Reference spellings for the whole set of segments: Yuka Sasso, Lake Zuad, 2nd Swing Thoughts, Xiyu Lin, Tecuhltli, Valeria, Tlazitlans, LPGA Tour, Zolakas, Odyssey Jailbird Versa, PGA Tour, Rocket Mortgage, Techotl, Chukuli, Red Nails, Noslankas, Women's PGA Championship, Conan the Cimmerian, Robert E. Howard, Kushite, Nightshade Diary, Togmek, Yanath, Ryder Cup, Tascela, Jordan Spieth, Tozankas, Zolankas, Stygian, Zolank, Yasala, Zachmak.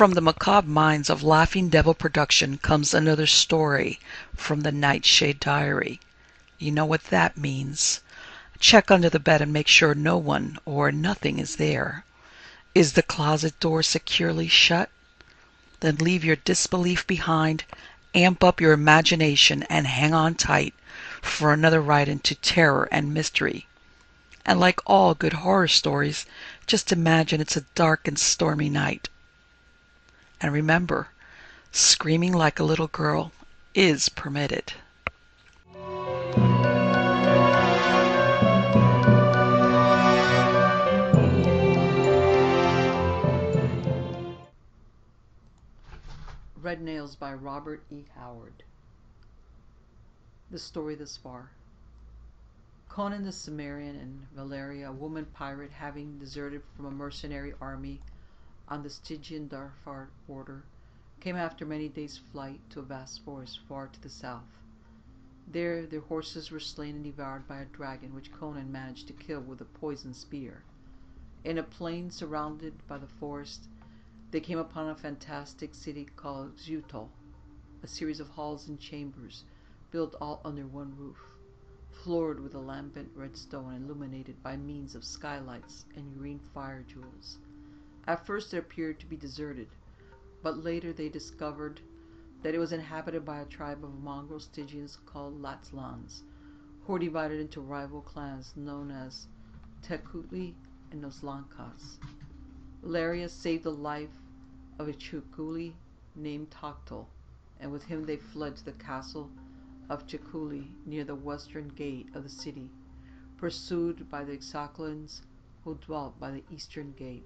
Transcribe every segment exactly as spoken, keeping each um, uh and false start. From the macabre minds of Laughing Devil Production comes another story from the Nightshade Diary. You know what that means. Check under the bed and make sure no one or nothing is there. Is the closet door securely shut? Then leave your disbelief behind, amp up your imagination, and hang on tight for another ride into terror and mystery. And like all good horror stories, just imagine it's a dark and stormy night. And remember, screaming like a little girl is permitted. Red Nails by Robert E. Howard. The story thus far. Conan the Cimmerian and Valeria, a woman pirate having deserted from a mercenary army on the Stygian Darfar border, came after many days' flight to a vast forest far to the south. There their horses were slain and devoured by a dragon, which Conan managed to kill with a poisoned spear. In a plain surrounded by the forest, they came upon a fantastic city called Xuchotl, a series of halls and chambers built all under one roof, floored with a lambent red stone, illuminated by means of skylights and green fire jewels. At first it appeared to be deserted, but later they discovered that it was inhabited by a tribe of mongrel Stygians called Latzlans, who were divided into rival clans known as Tecuhltli and Noslankas. Valeria saved the life of a Chukuli named Toctal, and with him they fled to the castle of Chicxuli near the western gate of the city, pursued by the Xoklans, who dwelt by the eastern gate.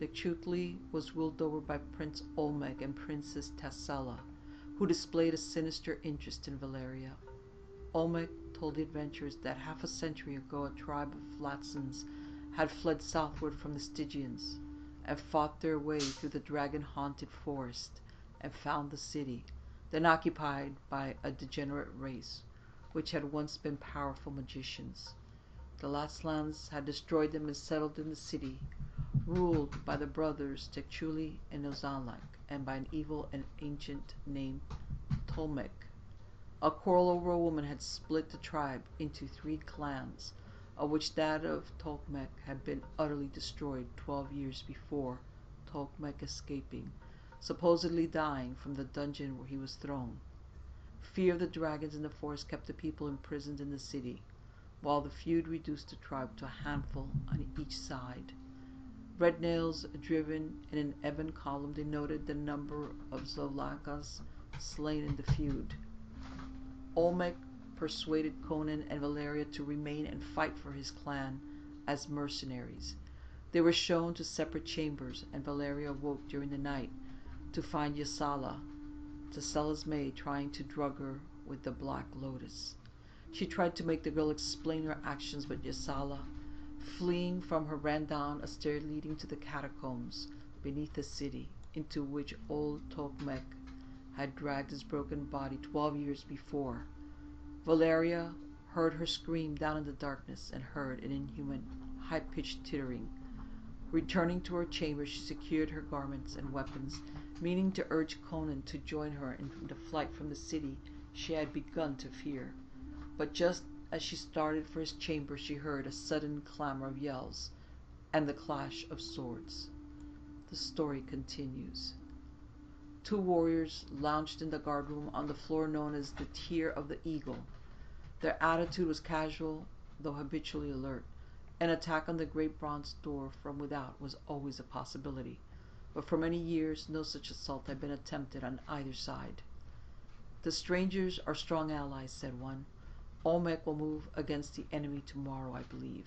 Tecuhltli was ruled over by Prince Olmec and Princess Tascela, who displayed a sinister interest in Valeria. Olmec told the adventurers that half a century ago a tribe of Latzans had fled southward from the Stygians and fought their way through the dragon-haunted forest and found the city, then occupied by a degenerate race which had once been powerful magicians. The Latzlans had destroyed them and settled in the city, ruled by the brothers Chicxuli and Ozalek, and by an evil and ancient named Tolmec. A quarrel over a woman had split the tribe into three clans, of which that of Togmek had been utterly destroyed twelve years before, Togmek escaping, supposedly dying from the dungeon where he was thrown. Fear of the dragons in the forest kept the people imprisoned in the city, while the feud reduced the tribe to a handful on each side. Red Nails, driven in an ebon column, denoted the number of Zolakas slain in the feud. Olmec persuaded Conan and Valeria to remain and fight for his clan as mercenaries. They were shown to separate chambers, and Valeria woke during the night to find Yasala, Tascela's maid, trying to drug her with the Black Lotus. She tried to make the girl explain her actions, but Yasala, fleeing from her, ran down a stair leading to the catacombs beneath the city, into which old Togmek had dragged his broken body twelve years before. Valeria heard her scream down in the darkness and heard an inhuman, high-pitched tittering. Returning to her chamber, she secured her garments and weapons, meaning to urge Conan to join her in the flight from the city she had begun to fear. But just as she started for his chamber, she heard a sudden clamor of yells and the clash of swords. The story continues. Two warriors lounged in the guardroom on the floor known as the Tier of the Eagle. Their attitude was casual, though habitually alert. An attack on the great bronze door from without was always a possibility, but for many years no such assault had been attempted on either side. The strangers are strong allies, said one. Olmec will move against the enemy tomorrow, I believe.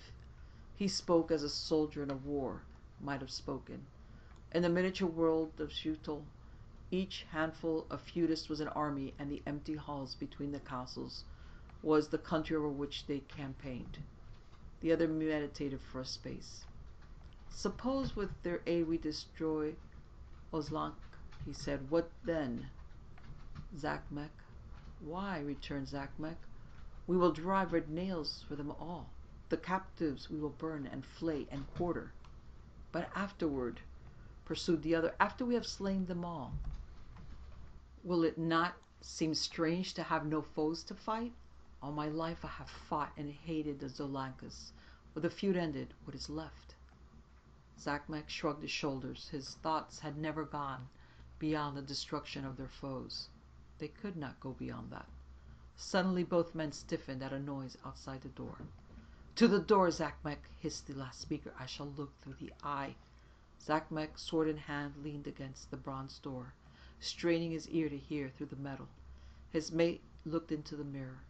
He spoke as a soldier in a war might have spoken. In the miniature world of Xuchotl, each handful of feudists was an army, and the empty halls between the castles was the country over which they campaigned. The other meditated for a space. Suppose with their aid we destroy Ozlank, he said. What then? Zachmak. Why, returned Zachmak. We will drive Red Nails for them all. The captives we will burn and flay and quarter. But afterward, pursued the other, after we have slain them all? Will it not seem strange to have no foes to fight? All my life I have fought and hated the Zolankas. When the feud ended, what is left? Zachmak shrugged his shoulders. His thoughts had never gone beyond the destruction of their foes. They could not go beyond that. Suddenly both men stiffened at a noise outside the door. "To the door, Zachmak," hissed the last speaker. "I shall look through the eye." Zachmak, sword in hand, leaned against the bronze door, straining his ear to hear through the metal. His mate looked into the mirror.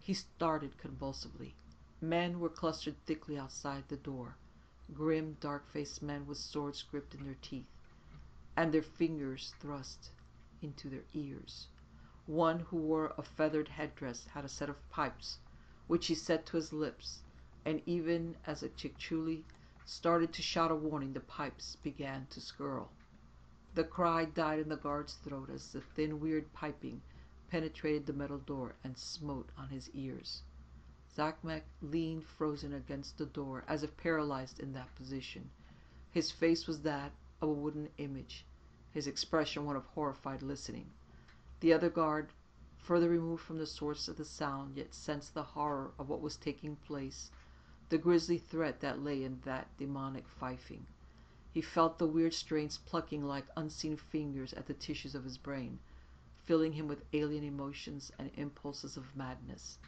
He started convulsively. Men were clustered thickly outside the door. Grim, dark-faced men with swords gripped in their teeth, and their fingers thrust into their ears. One who wore a feathered headdress had a set of pipes, which he set to his lips, and even as a Chicxuli started to shout a warning, the pipes began to skirl. The cry died in the guard's throat as the thin, weird piping penetrated the metal door and smote on his ears. Zachmak leaned frozen against the door, as if paralyzed in that position. His face was that of a wooden image, his expression one of horrified listening. The other guard, further removed from the source of the sound, yet sensed the horror of what was taking place, the grisly threat that lay in that demonic fifing. He felt the weird strains plucking like unseen fingers at the tissues of his brain, filling him with alien emotions and impulses of madness.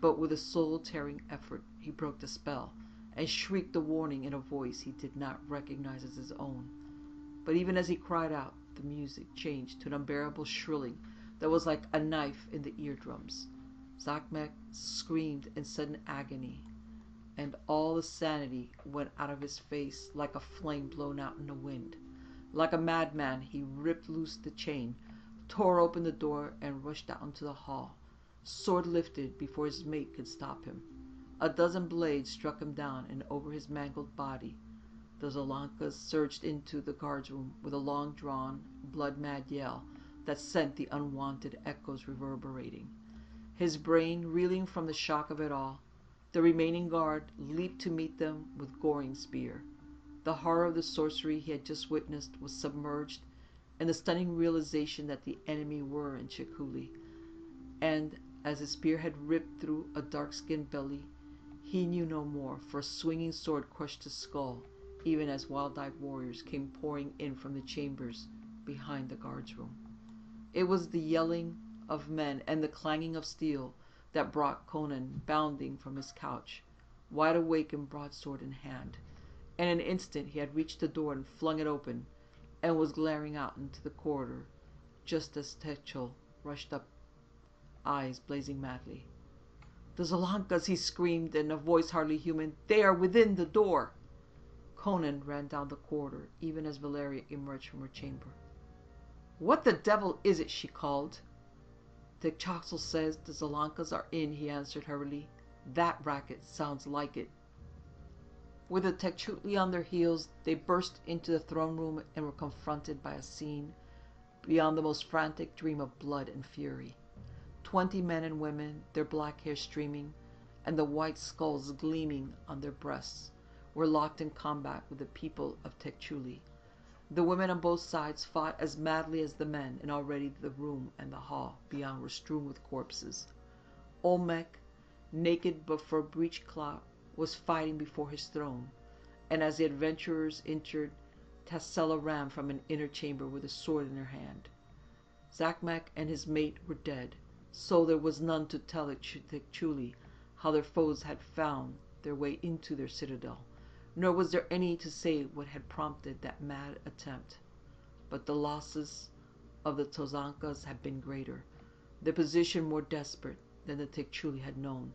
But with a soul-tearing effort, he broke the spell and shrieked a warning in a voice he did not recognize as his own. But even as he cried out, the music changed to an unbearable shrilling that was like a knife in the eardrums. Xatmec screamed in sudden agony, and all the sanity went out of his face like a flame blown out in the wind. Like a madman, he ripped loose the chain, tore open the door, and rushed out into the hall, sword lifted before his mate could stop him. A dozen blades struck him down and over his mangled body. The Zolankas surged into the guard's room with a long-drawn, blood-mad yell that sent the unwanted echoes reverberating. His brain reeling from the shock of it all, the remaining guard leaped to meet them with goring spear. The horror of the sorcery he had just witnessed was submerged in the stunning realization that the enemy were in Chicxuli, and as his spear had ripped through a dark-skinned belly, he knew no more, for a swinging sword crushed his skull, even as wild-eyed warriors came pouring in from the chambers behind the guard's room. It was the yelling of men and the clanging of steel that brought Conan bounding from his couch, wide awake and broadsword in hand. In an instant he had reached the door and flung it open, and was glaring out into the corridor, just as Techotl rushed up, eyes blazing madly. "The Zolankas!" he screamed in a voice hardly human. "They are within the door!" Conan ran down the corridor, even as Valeria emerged from her chamber. "What the devil is it?" she called. "Techotl says the Zolankas are in," he answered hurriedly. "That racket sounds like it." With the Tecuhltli on their heels, they burst into the throne room and were confronted by a scene beyond the most frantic dream of blood and fury. Twenty men and women, their black hair streaming, and the white skulls gleaming on their breasts, were locked in combat with the people of Chicxuli. The women on both sides fought as madly as the men, and already the room and the hall beyond were strewn with corpses. Olmec, naked but for a breech clout, was fighting before his throne, and as the adventurers entered, Tascela ran from an inner chamber with a sword in her hand. Zachmak and his mate were dead, so there was none to tell the Chicxuli how their foes had found their way into their citadel, nor was there any to say what had prompted that mad attempt. But the losses of the Tozankas had been greater, their position more desperate than the Chicxuli had known.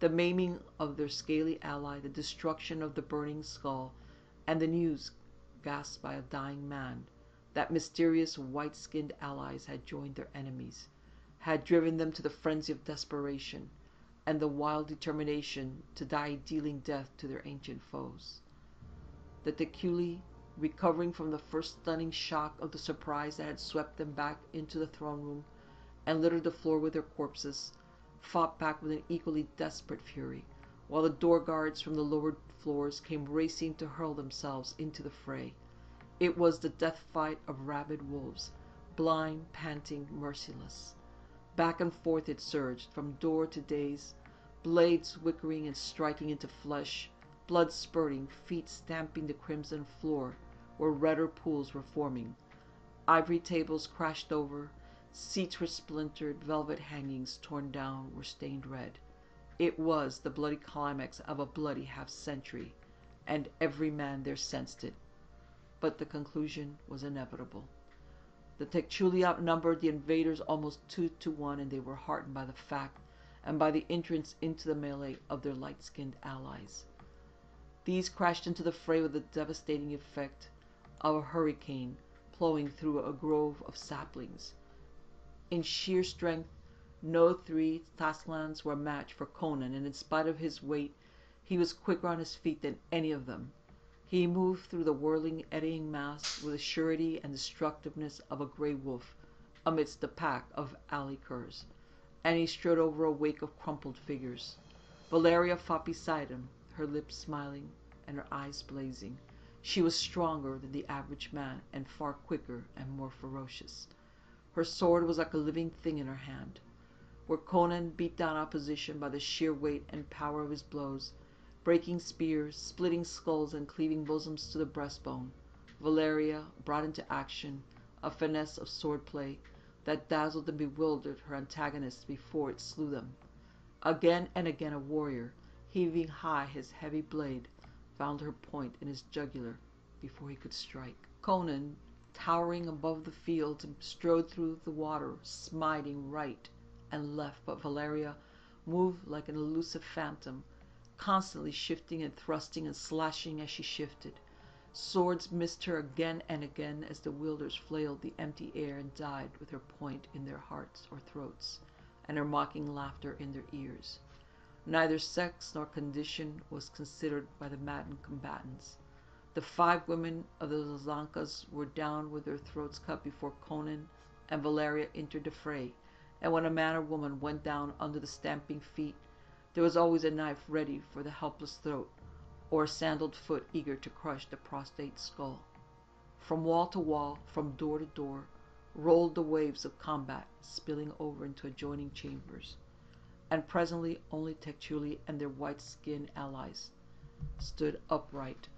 The maiming of their scaly ally, the destruction of the burning skull, and the news, gasped by a dying man, that mysterious white-skinned allies had joined their enemies, had driven them to the frenzy of desperation and the wild determination to die dealing death to their ancient foes. The Tecuhltli, recovering from the first stunning shock of the surprise that had swept them back into the throne room and littered the floor with their corpses, fought back with an equally desperate fury, while the door guards from the lower floors came racing to hurl themselves into the fray. It was the death fight of rabid wolves, blind, panting, merciless. Back and forth it surged, from door to daze, blades whickering and striking into flesh, blood spurting, feet stamping the crimson floor where redder pools were forming. Ivory tables crashed over, seats were splintered, velvet hangings torn down were stained red. It was the bloody climax of a bloody half-century, and every man there sensed it. But the conclusion was inevitable. The Techotl outnumbered the invaders almost two to one, and they were heartened by the fact and by the entrance into the melee of their light-skinned allies. These crashed into the fray with the devastating effect of a hurricane plowing through a grove of saplings. In sheer strength, no three Tlazitlans were a match for Conan, and in spite of his weight, he was quicker on his feet than any of them. He moved through the whirling, eddying mass with the surety and destructiveness of a gray wolf amidst the pack of alley curs, and he strode over a wake of crumpled figures. Valeria fought beside him, her lips smiling and her eyes blazing. She was stronger than the average man and far quicker and more ferocious. Her sword was like a living thing in her hand. Where Conan beat down opposition by the sheer weight and power of his blows, breaking spears, splitting skulls, and cleaving bosoms to the breastbone, Valeria brought into action a finesse of swordplay that dazzled and bewildered her antagonists before it slew them. Again and again a warrior, heaving high his heavy blade, found her point in his jugular before he could strike. Conan, towering above the field, strode through the water, smiting right and left, but Valeria moved like an elusive phantom, constantly shifting and thrusting and slashing as she shifted. Swords missed her again and again as the wielders flailed the empty air and died with her point in their hearts or throats, and her mocking laughter in their ears. Neither sex nor condition was considered by the maddened combatants. The five women of the Zolankas were down with their throats cut before Conan and Valeria entered the fray, and when a man or woman went down under the stamping feet, there was always a knife ready for the helpless throat, or a sandaled foot eager to crush the prostrate skull. From wall to wall, from door to door, rolled the waves of combat, spilling over into adjoining chambers. And presently only Techotl and their white-skinned allies stood upright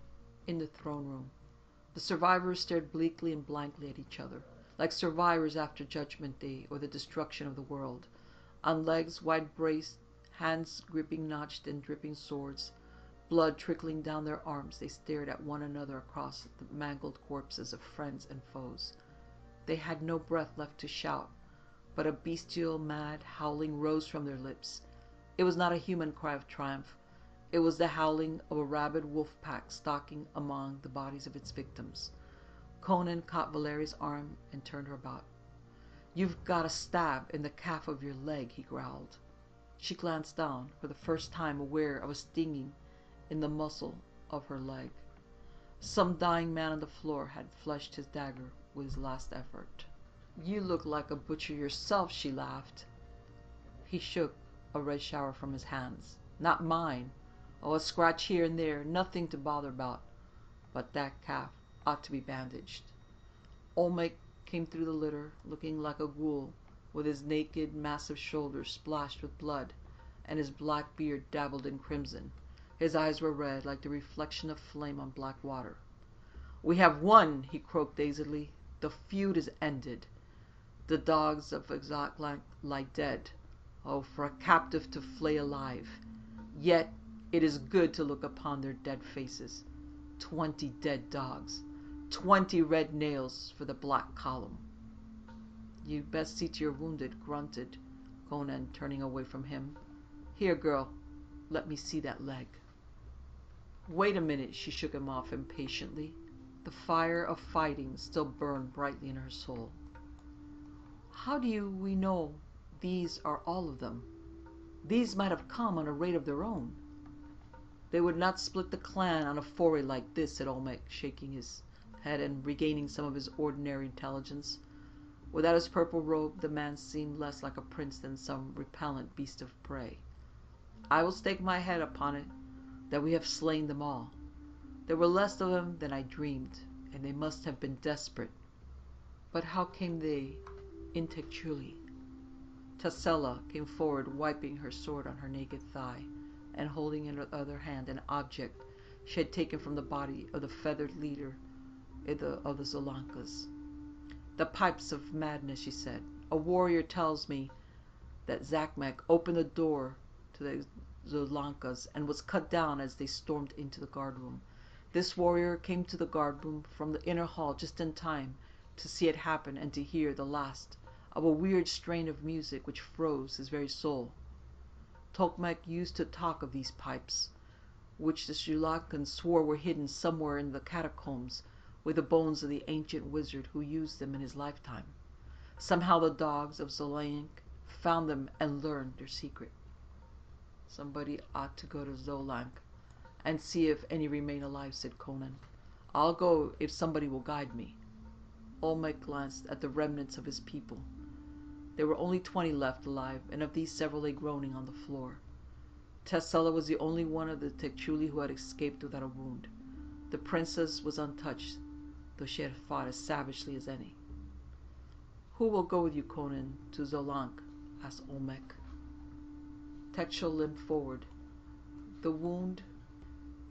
in the throne room. The survivors stared bleakly and blankly at each other, like survivors after Judgment Day or the destruction of the world, on legs wide-braced, hands gripping notched and dripping swords, blood trickling down their arms. They stared at one another across the mangled corpses of friends and foes. They had no breath left to shout, but a bestial, mad howling rose from their lips. It was not a human cry of triumph. It was the howling of a rabid wolf pack stalking among the bodies of its victims. Conan caught Valeria's arm and turned her about. "You've got a stab in the calf of your leg," he growled. She glanced down, for the first time aware of a stinging in the muscle of her leg. Some dying man on the floor had fleshed his dagger with his last effort. "You look like a butcher yourself," she laughed. He shook a red shower from his hands. "Not mine. Oh, a scratch here and there, nothing to bother about. But that calf ought to be bandaged." Olmec came through the litter, looking like a ghoul, with his naked, massive shoulders splashed with blood, and his black beard dabbled in crimson. His eyes were red, like the reflection of flame on black water. "We have won," he croaked dazedly. "The feud is ended. The dogs of Xoklans lie dead. Oh, for a captive to flay alive! Yet it is good to look upon their dead faces. Twenty dead dogs, twenty red nails for the black column." "You'd best see to your wounded," grunted Conan, turning away from him. "Here, girl, let me see that leg." "Wait a minute," she shook him off impatiently. The fire of fighting still burned brightly in her soul. "How do you we know these are all of them? These might have come on a raid of their own." "They would not split the clan on a foray like this," said Olmec, shaking his head and regaining some of his ordinary intelligence. Without his purple robe, the man seemed less like a prince than some repellent beast of prey. "I will stake my head upon it that we have slain them all. There were less of them than I dreamed, and they must have been desperate. But how came they in Chicxuli? Tascela came forward, wiping her sword on her naked thigh, and holding in her other hand an object she had taken from the body of the feathered leader of the, of the Zolankas. "The pipes of madness," she said. "A warrior tells me that Zachmak opened the door to the Zolankas and was cut down as they stormed into the guardroom. This warrior came to the guardroom from the inner hall just in time to see it happen and to hear the last of a weird strain of music which froze his very soul. Togmek used to talk of these pipes, which the Xulancans swore were hidden somewhere in the catacombs with the bones of the ancient wizard who used them in his lifetime. Somehow the dogs of Zolank found them and learned their secret." "Somebody ought to go to Zolank and see if any remain alive," said Conan. "I'll go if somebody will guide me." Olmec glanced at the remnants of his people. There were only twenty left alive, and of these several lay groaning on the floor. Tascela was the only one of the Techotl who had escaped without a wound. The princess was untouched, though she had fought as savagely as any. "Who will go with you, Conan, to Zolank?" asked Olmec. Techotl limped forward. The wound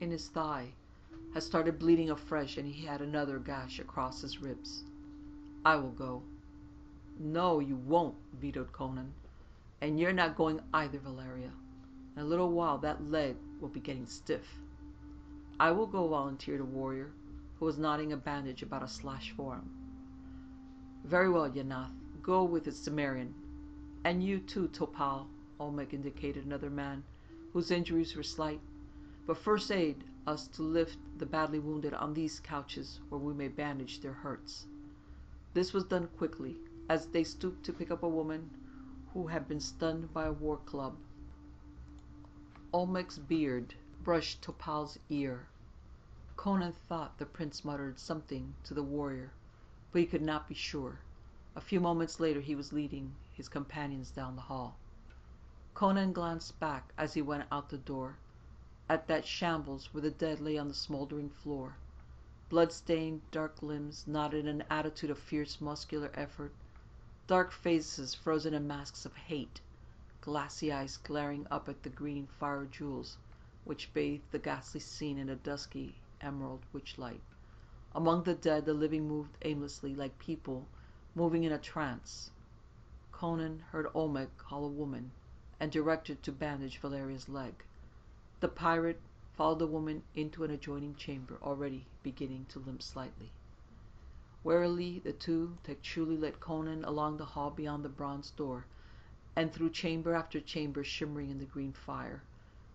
in his thigh had started bleeding afresh, and he had another gash across his ribs. "I will go." "No, you won't," vetoed Conan. "And you're not going either, Valeria. In a little while that leg will be getting stiff." "I will go," volunteered a warrior who was knotting a bandage about a slash forearm. "Very well, Yanath. Go with the Cimmerian. And you too, Topal," Olmec indicated another man whose injuries were slight. "But first aid us to lift the badly wounded on these couches where we may bandage their hurts." This was done quickly, as they stooped to pick up a woman who had been stunned by a war club. Olmec's beard brushed Topal's ear. Conan thought the prince muttered something to the warrior, but he could not be sure. A few moments later he was leading his companions down the hall. Conan glanced back as he went out the door, at that shambles where the dead lay on the smoldering floor. Blood-stained, dark limbs knotted in an attitude of fierce muscular effort, dark faces frozen in masks of hate, glassy eyes glaring up at the green fire jewels which bathed the ghastly scene in a dusky emerald witch-light. Among the dead the living moved aimlessly like people moving in a trance. Conan heard Olmec call a woman and directed to bandage Valeria's leg. The pirate followed the woman into an adjoining chamber, already beginning to limp slightly. Warily the two Techotl led Conan along the hall beyond the bronze door, and through chamber after chamber shimmering in the green fire.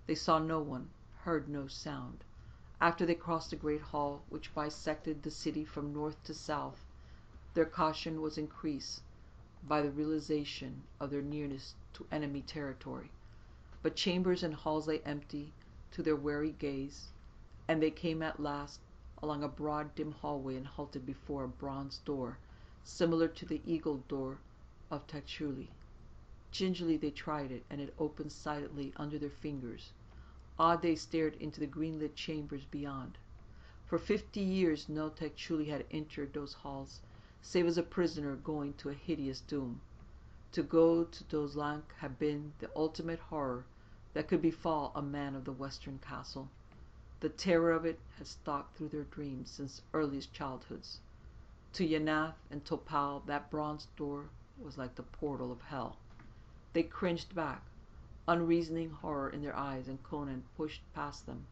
They saw no one, heard no sound. After they crossed the great hall, which bisected the city from north to south, their caution was increased by the realization of their nearness to enemy territory. But chambers and halls lay empty to their wary gaze, and they came at last along a broad, dim hallway and halted before a bronze door, similar to the eagle door of Chicxuli. Gingerly they tried it, and it opened silently under their fingers. Awed, they stared into the green-lit chambers beyond. For fifty years no Chicxuli had entered those halls, save as a prisoner going to a hideous doom. To go to Tozlank had been the ultimate horror that could befall a man of the western castle. The terror of it had stalked through their dreams since earliest childhoods. To Yanath and Topal that bronze door was like the portal of hell. They cringed back, unreasoning horror in their eyes, and Conan pushed past them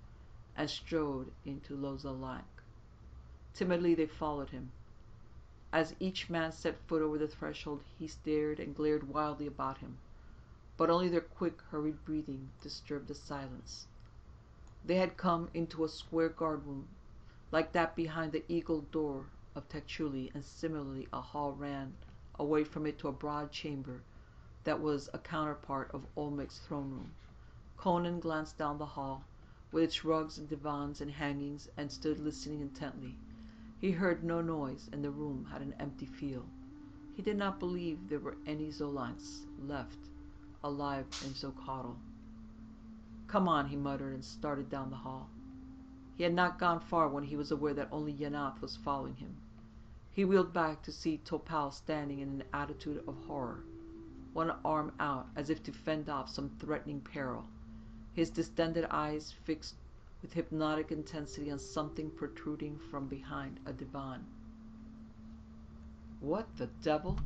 and strode into Zolank. Timidly they followed him. As each man set foot over the threshold, he stared and glared wildly about him, but only their quick, hurried breathing disturbed the silence. They had come into a square guardroom, like that behind the eagle door of Chicxuli, and similarly a hall ran away from it to a broad chamber that was a counterpart of Olmec's throne room. Conan glanced down the hall, with its rugs and divans and hangings, and stood listening intently. He heard no noise, and the room had an empty feel. He did not believe there were any Zolanks left, alive in Xuchotl. "Come on," he muttered, and started down the hall. He had not gone far when he was aware that only Yanath was following him. He wheeled back to see Topal standing in an attitude of horror, one arm out as if to fend off some threatening peril, his distended eyes fixed with hypnotic intensity on something protruding from behind a divan. What the devil?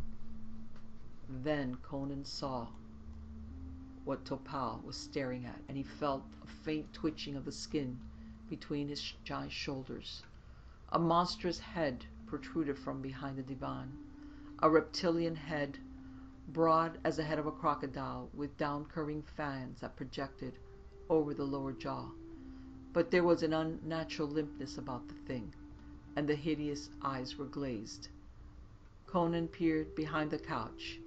Then Conan saw what Topal was staring at, and he felt a faint twitching of the skin between his giant shoulders. A monstrous head protruded from behind the divan, a reptilian head, broad as the head of a crocodile, with down-curving fangs that projected over the lower jaw. But there was an unnatural limpness about the thing, and the hideous eyes were glazed. Conan peered behind the couch.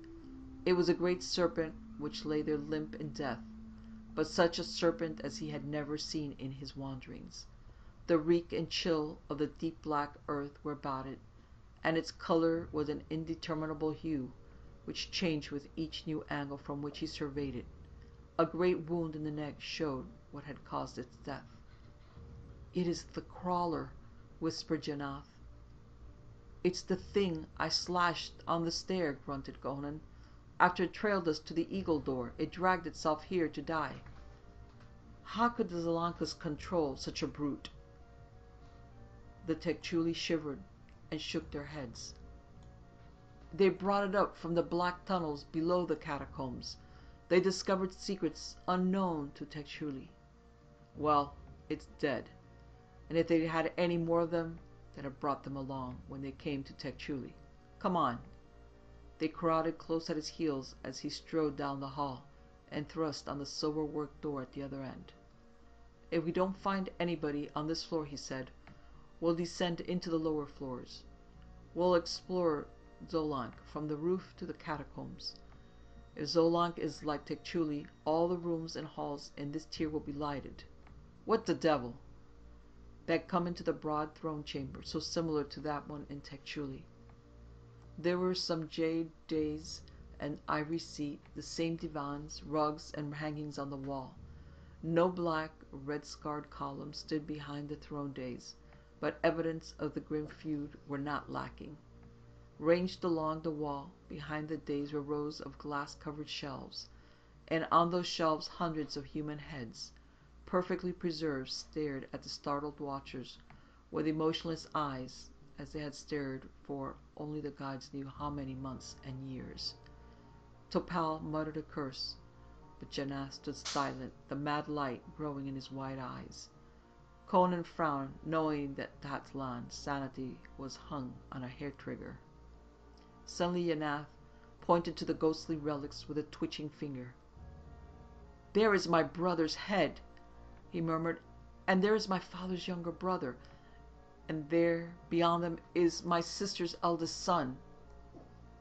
It was a great serpent which lay there limp in death, but such a serpent as he had never seen in his wanderings. The reek and chill of the deep black earth were about it, and its color was an indeterminable hue, which changed with each new angle from which he surveyed it. A great wound in the neck showed what had caused its death. "It is the crawler," whispered Yanath. "It's the thing I slashed on the stair," grunted Conan. "After it trailed us to the eagle door, it dragged itself here to die. How could the Zolankas control such a brute?" The Techotl shivered and shook their heads. "They brought it up from the black tunnels below the catacombs. They discovered secrets unknown to Techotl. Well, it's dead, and if they had any more of them, they'd have brought them along when they came to Techotl. Come on." They crowded close at his heels as he strode down the hall and thrust on the silver-worked door at the other end. "If we don't find anybody on this floor," he said, "we'll descend into the lower floors. We'll explore Zolank from the roof to the catacombs. If Zolank is like Chicxuli, all the rooms and halls in this tier will be lighted." "What the devil?" They had come into the broad throne chamber, so similar to that one in Chicxuli. There were some jade dais and ivory seat, the same divans, rugs, and hangings on the wall. No black, red-scarred columns stood behind the throne dais, but evidence of the grim feud were not lacking. Ranged along the wall, behind the dais were rows of glass-covered shelves, and on those shelves hundreds of human heads, perfectly preserved, stared at the startled watchers with emotionless eyes, as they had stared for only the gods knew how many months and years. Topal muttered a curse, but Yanath stood silent, the mad light growing in his wide eyes. Conan frowned, knowing that Tlatzlan's sanity was hung on a hair-trigger. Suddenly Yanath pointed to the ghostly relics with a twitching finger. "There is my brother's head," he murmured, "and there is my father's younger brother, and there, beyond them, is my sister's eldest son."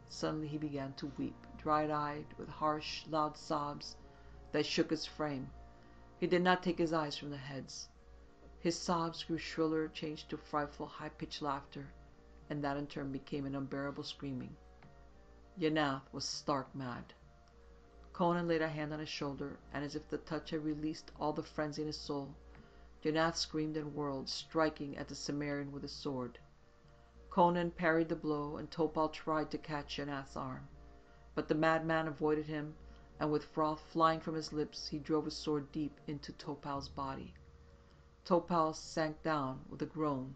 Suddenly he began to weep, dried-eyed, with harsh, loud sobs that shook his frame. He did not take his eyes from the heads. His sobs grew shriller, changed to frightful, high-pitched laughter, and that in turn became an unbearable screaming. Yanath was stark mad. Conan laid a hand on his shoulder, and as if the touch had released all the frenzy in his soul, Yanath screamed and whirled, striking at the Cimmerian with his sword. Conan parried the blow, and Topal tried to catch Yanath's arm. But the madman avoided him, and with froth flying from his lips, he drove his sword deep into Topal's body. Topal sank down with a groan,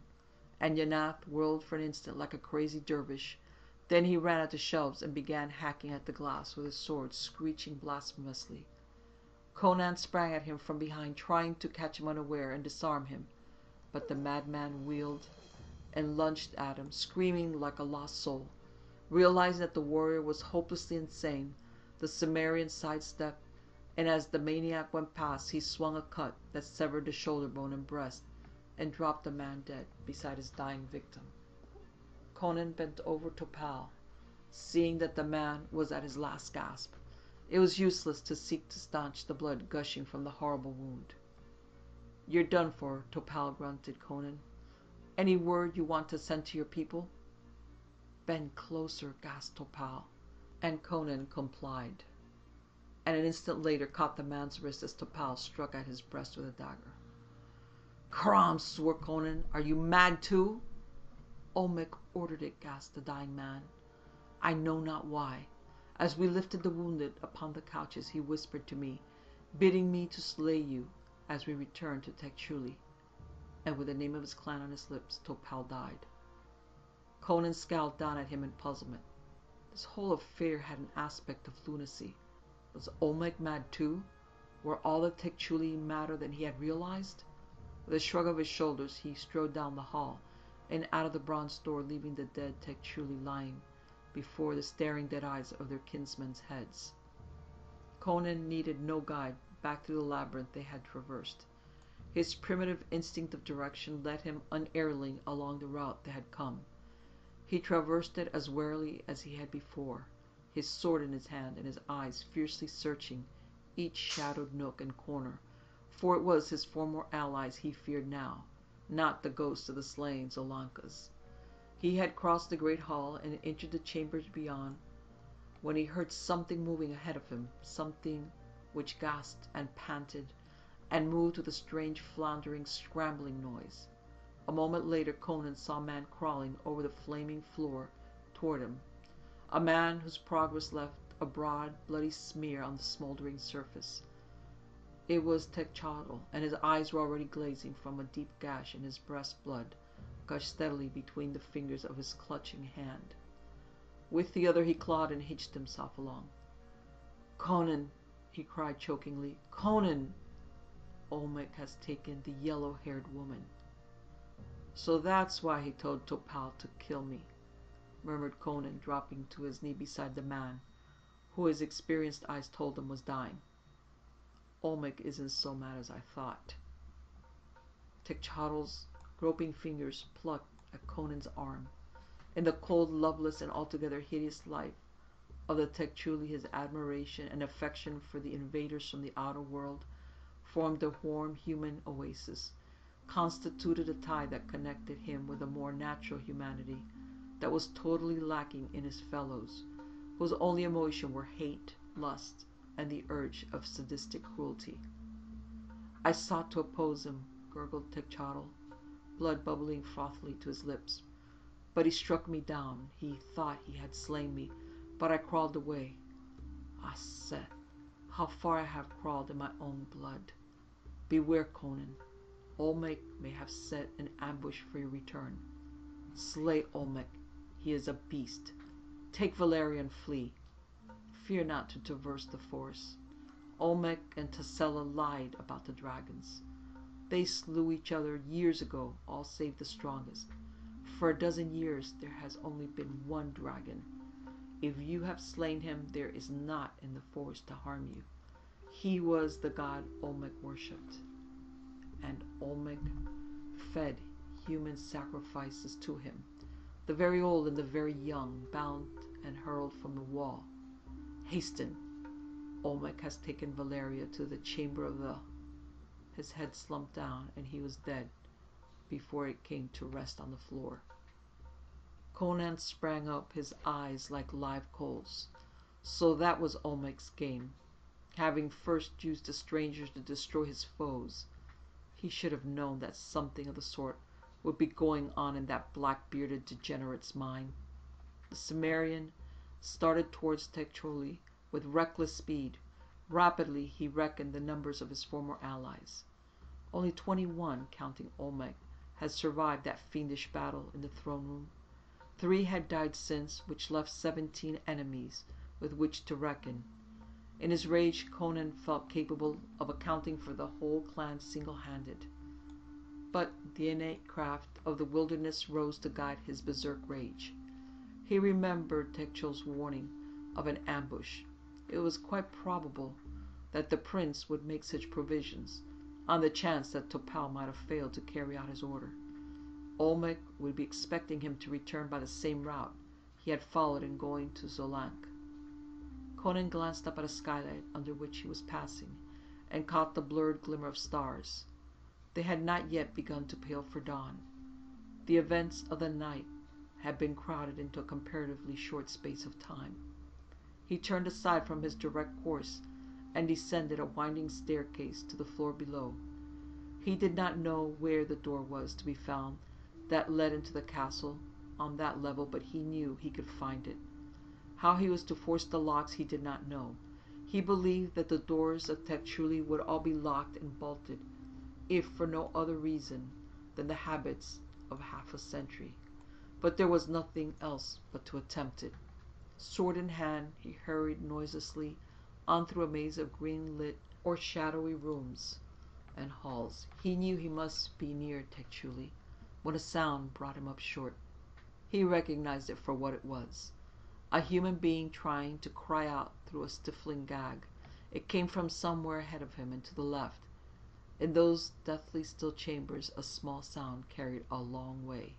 and Yanath whirled for an instant like a crazy dervish. Then he ran at the shelves and began hacking at the glass with his sword, screeching blasphemously. Conan sprang at him from behind, trying to catch him unaware and disarm him, but the madman wheeled and lunged at him, screaming like a lost soul. Realizing that the warrior was hopelessly insane, the Cimmerian sidestepped, and as the maniac went past, he swung a cut that severed the shoulder bone and breast and dropped the man dead beside his dying victim. Conan bent over Topal, seeing that the man was at his last gasp. It was useless to seek to staunch the blood gushing from the horrible wound. "You're done for," Topal grunted Conan. "Any word you want to send to your people?" "Bend closer," gasped Topal, and Conan complied, and an instant later caught the man's wrist as Topal struck at his breast with a dagger. Crom, swore Conan. Are you mad too? Olmec ordered it, gasped the dying man. I know not why. As we lifted the wounded upon the couches, he whispered to me, bidding me to slay you as we returned to Techotl. And with the name of his clan on his lips, Topal died. Conan scowled down at him in puzzlement. This whole affair had an aspect of lunacy. Was Olmec mad too? Were all the Techotl madder than he had realized? With a shrug of his shoulders, he strode down the hall and out of the bronze door, leaving the dead Techotl lying before the staring dead eyes of their kinsmen's heads. Conan needed no guide back through the labyrinth they had traversed. His primitive instinct of direction led him unerringly along the route they had come. He traversed it as warily as he had before, his sword in his hand and his eyes fiercely searching each shadowed nook and corner, for it was his former allies he feared now, not the ghosts of the slain Zolankas. He had crossed the great hall and entered the chambers beyond when he heard something moving ahead of him, something which gasped and panted and moved with a strange floundering, scrambling noise. A moment later Conan saw a man crawling over the flaming floor toward him, a man whose progress left a broad, bloody smear on the smoldering surface. It was Techotl, and his eyes were already glazing from a deep gash in his breast. Blood gushed steadily between the fingers of his clutching hand. With the other he clawed and hitched himself along. "Conan!" he cried chokingly. "Conan! Olmec has taken the yellow-haired woman." "So that's why he told Topal to kill me," murmured Conan, dropping to his knee beside the man, who his experienced eyes told him was dying. "Olmec isn't so mad as I thought." Techotl's groping fingers plucked at Conan's arm. In the cold, loveless, and altogether hideous life of the Techotl, his admiration and affection for the invaders from the outer world formed a warm human oasis, constituted a tie that connected him with a more natural humanity that was totally lacking in his fellows, whose only emotion were hate, lust, and the urge of sadistic cruelty. "I sought to oppose him," gurgled Techotl, blood bubbling frothily to his lips. "But he struck me down. He thought he had slain me, but I crawled away. Ah, Set, how far I have crawled in my own blood. Beware, Conan. Olmec may have set an ambush for your return. Slay Olmec. He is a beast. Take Valeria and flee. Fear not to traverse the forest. Olmec and Tascela lied about the dragons. They slew each other years ago, all save the strongest. For a dozen years there has only been one dragon. If you have slain him, there is not in the forest to harm you. He was the god Olmec worshipped, and Olmec fed human sacrifices to him, the very old and the very young, bound and hurled from the wall. Hasten. Olmec has taken Valeria to the chamber of the..." His head slumped down and he was dead before it came to rest on the floor. Conan sprang up, his eyes like live coals. So that was Olmec's game. Having first used the strangers to destroy his foes, he should have known that something of the sort would be going on in that black-bearded degenerate's mind. The Cimmerian started towards Techotl with reckless speed. Rapidly he reckoned the numbers of his former allies. Only twenty-one, counting Olmec, had survived that fiendish battle in the throne room. Three had died since, which left seventeen enemies with which to reckon. In his rage, Conan felt capable of accounting for the whole clan single-handed. But the innate craft of the wilderness rose to guide his berserk rage. He remembered Techot's warning of an ambush. It was quite probable that the prince would make such provisions, on the chance that Topal might have failed to carry out his order. Olmec would be expecting him to return by the same route he had followed in going to Zolank. Conan glanced up at a skylight under which he was passing, and caught the blurred glimmer of stars. They had not yet begun to pale for dawn. The events of the night had been crowded into a comparatively short space of time. He turned aside from his direct course and descended a winding staircase to the floor below. He did not know where the door was to be found that led into the castle on that level, but he knew he could find it. How he was to force the locks he did not know. He believed that the doors of Techotl would all be locked and bolted, if for no other reason than the habits of half a century. But there was nothing else but to attempt it. Sword in hand, he hurried noiselessly on through a maze of green-lit or shadowy rooms and halls. He knew he must be near Techotl when a sound brought him up short. He recognized it for what it was, a human being trying to cry out through a stifling gag. It came from somewhere ahead of him and to the left. In those deathly still chambers, a small sound carried a long way.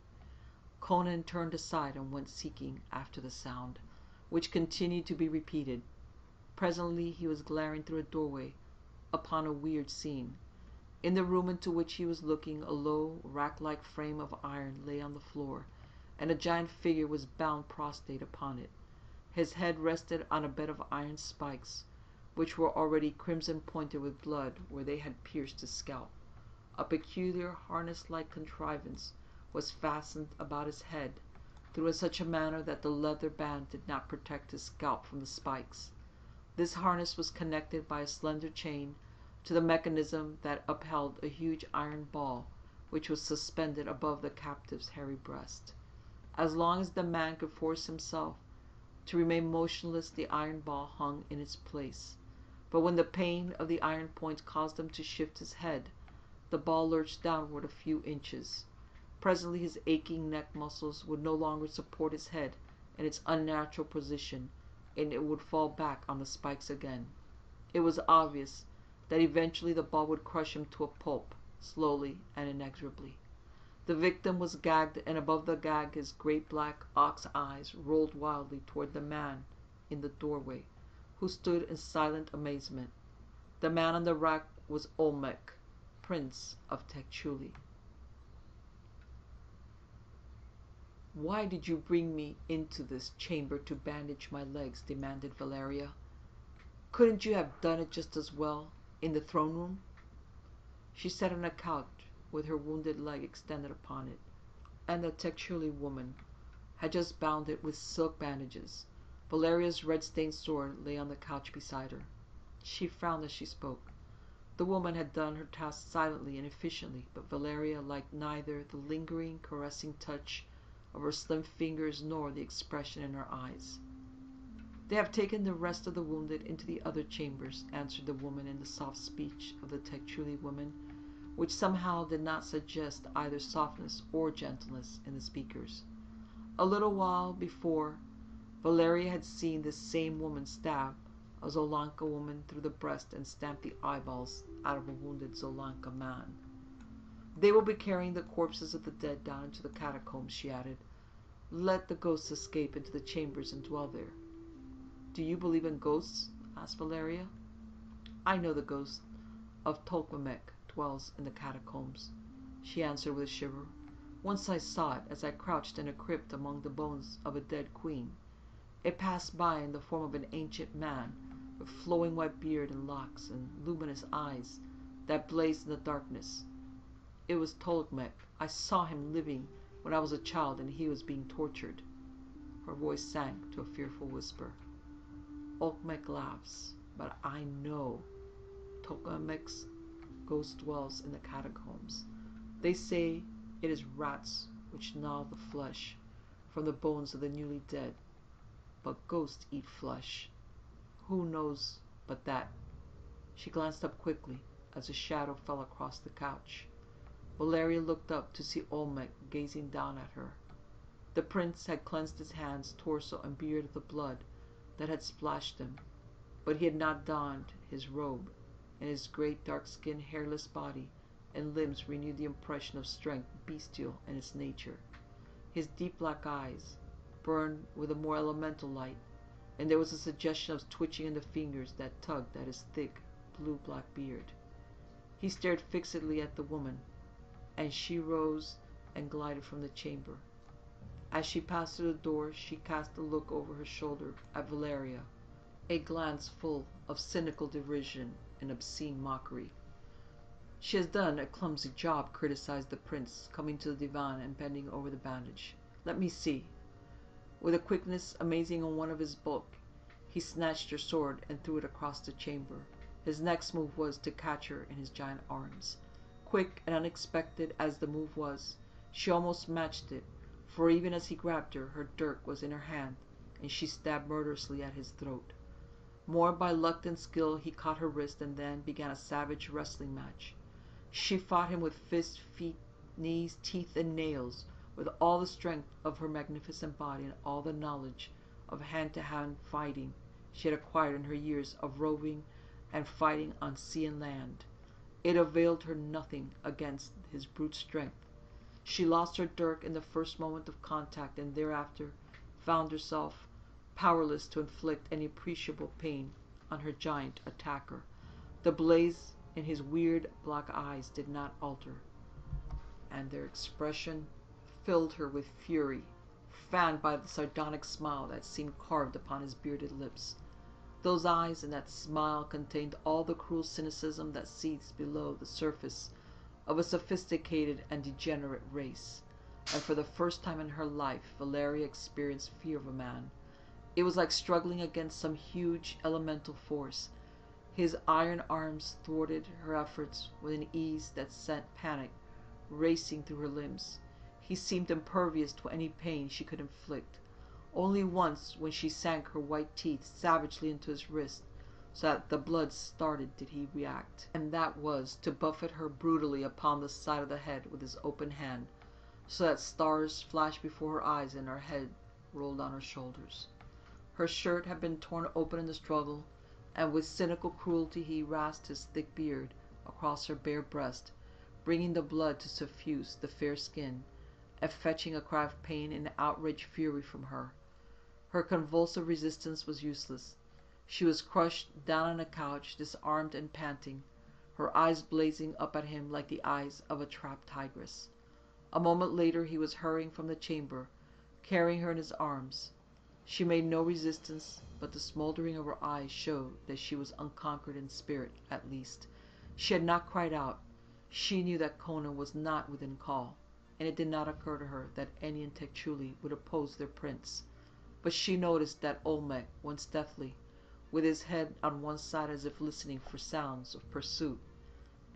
Conan turned aside and went seeking after the sound, which continued to be repeated. Presently he was glaring through a doorway upon a weird scene. In the room into which he was looking, a low, rack-like frame of iron lay on the floor, and a giant figure was bound prostrate upon it. His head rested on a bed of iron spikes, which were already crimson-pointed with blood where they had pierced his scalp. A peculiar harness-like contrivance was fastened about his head through in such a manner that the leather band did not protect his scalp from the spikes. This harness was connected by a slender chain to the mechanism that upheld a huge iron ball which was suspended above the captive's hairy breast. As long as the man could force himself to remain motionless, the iron ball hung in its place. But when the pain of the iron points caused him to shift his head, the ball lurched downward a few inches. Presently his aching neck muscles would no longer support his head in its unnatural position, and it would fall back on the spikes again. It was obvious that eventually the ball would crush him to a pulp, slowly and inexorably. The victim was gagged, and above the gag his great black ox eyes rolled wildly toward the man in the doorway, who stood in silent amazement. The man on the rack was Olmec, Prince of Techotl. "Why did you bring me into this chamber to bandage my legs?" demanded Valeria. "Couldn't you have done it just as well in the throne room?" She sat on a couch with her wounded leg extended upon it, and the Techotl woman had just bound it with silk bandages. Valeria's red-stained sword lay on the couch beside her. She frowned as she spoke. The woman had done her task silently and efficiently, but Valeria liked neither the lingering, caressing touch of her slim fingers nor the expression in her eyes. "They have taken the rest of the wounded into the other chambers," answered the woman in the soft speech of the Techotl woman, which somehow did not suggest either softness or gentleness in the speakers. A little while before, Valeria had seen this same woman stab a Zolanka woman through the breast and stamp the eyeballs out of a wounded Zolanka man. "They will be carrying the corpses of the dead down into the catacombs," she added. "Let the ghosts escape into the chambers and dwell there." "Do you believe in ghosts?" asked Valeria. "I know the ghost of Togmek dwells in the catacombs," she answered with a shiver. "Once I saw it as I crouched in a crypt among the bones of a dead queen. It passed by in the form of an ancient man with flowing white beard and locks and luminous eyes that blazed in the darkness. It was Tolmec. I saw him living when I was a child, and he was being tortured." Her voice sank to a fearful whisper. "Tolmec laughs, but I know Tolmec's ghost dwells in the catacombs. They say it is rats which gnaw the flesh from the bones of the newly dead, but ghosts eat flesh. Who knows but that?" She glanced up quickly as a shadow fell across the couch. Valeria looked up to see Olmec gazing down at her. The prince had cleansed his hands, torso, and beard of the blood that had splashed him, but he had not donned his robe, and his great dark-skinned, hairless body and limbs renewed the impression of strength bestial in its nature. His deep black eyes burned with a more elemental light, and there was a suggestion of twitching in the fingers that tugged at his thick, blue-black beard. He stared fixedly at the woman, and she rose and glided from the chamber. As she passed through the door, she cast a look over her shoulder at Valeria, a glance full of cynical derision and obscene mockery. She has done a clumsy job, criticized the prince, coming to the divan and bending over the bandage. Let me see. With a quickness amazing on one of his bulk, he snatched her sword and threw it across the chamber. His next move was to catch her in his giant arms. Quick and unexpected as the move was, she almost matched it, for even as he grabbed her, her dirk was in her hand, and she stabbed murderously at his throat. More by luck than skill, he caught her wrist and then began a savage wrestling match. She fought him with fists, feet, knees, teeth, and nails, with all the strength of her magnificent body and all the knowledge of hand-to-hand fighting she had acquired in her years of roving and fighting on sea and land. It availed her nothing against his brute strength. She lost her dirk in the first moment of contact and thereafter found herself powerless to inflict any appreciable pain on her giant attacker. The blaze in his weird black eyes did not alter, and their expression filled her with fury, fanned by the sardonic smile that seemed carved upon his bearded lips. Those eyes and that smile contained all the cruel cynicism that seethes below the surface of a sophisticated and degenerate race, and for the first time in her life, Valeria experienced fear of a man. It was like struggling against some huge elemental force. His iron arms thwarted her efforts with an ease that sent panic racing through her limbs. He seemed impervious to any pain she could inflict. Only once, when she sank her white teeth savagely into his wrist so that the blood started, did he react, and that was to buffet her brutally upon the side of the head with his open hand, so that stars flashed before her eyes and her head rolled on her shoulders. Her shirt had been torn open in the struggle, and with cynical cruelty he rasped his thick beard across her bare breast, bringing the blood to suffuse the fair skin, and fetching a cry of pain and outraged fury from her. Her convulsive resistance was useless. She was crushed down on a couch, disarmed and panting, her eyes blazing up at him like the eyes of a trapped tigress. A moment later he was hurrying from the chamber, carrying her in his arms. She made no resistance, but the smoldering of her eyes showed that she was unconquered in spirit, at least. She had not cried out. She knew that Conan was not within call, and it did not occur to her that any in Techotl would oppose their prince. But she noticed that Olmec went stealthily, with his head on one side as if listening for sounds of pursuit,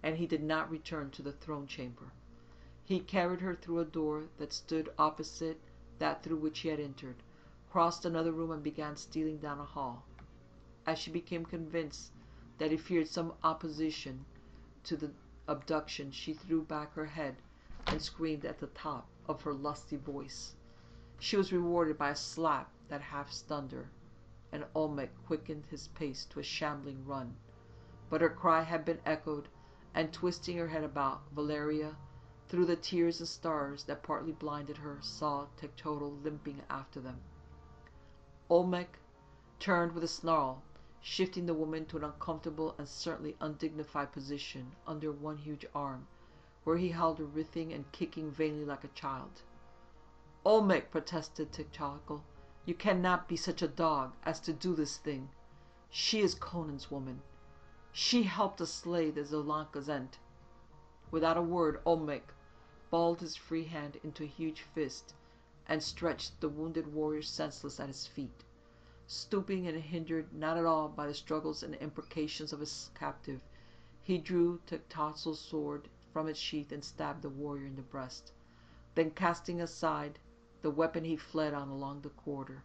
and he did not return to the throne chamber. He carried her through a door that stood opposite that through which he had entered, crossed another room, and began stealing down a hall. As she became convinced that he feared some opposition to the abduction, she threw back her head and screamed at the top of her lusty voice. She was rewarded by a slap that half stunned her, and Olmec quickened his pace to a shambling run. But her cry had been echoed, and twisting her head about, Valeria, through the tears and stars that partly blinded her, saw Techotl limping after them. Olmec turned with a snarl, shifting the woman to an uncomfortable and certainly undignified position under one huge arm, where he held her writhing and kicking vainly like a child. "Olmec," protested Techotl, "you cannot be such a dog as to do this thing. She is Conan's woman. She helped us slay the Zolankas end." Without a word, Olmec balled his free hand into a huge fist and stretched the wounded warrior senseless at his feet. Stooping and hindered not at all by the struggles and imprecations of his captive, he drew Tectotl's sword from its sheath and stabbed the warrior in the breast. Then, casting aside the weapon, he fled on along the corridor.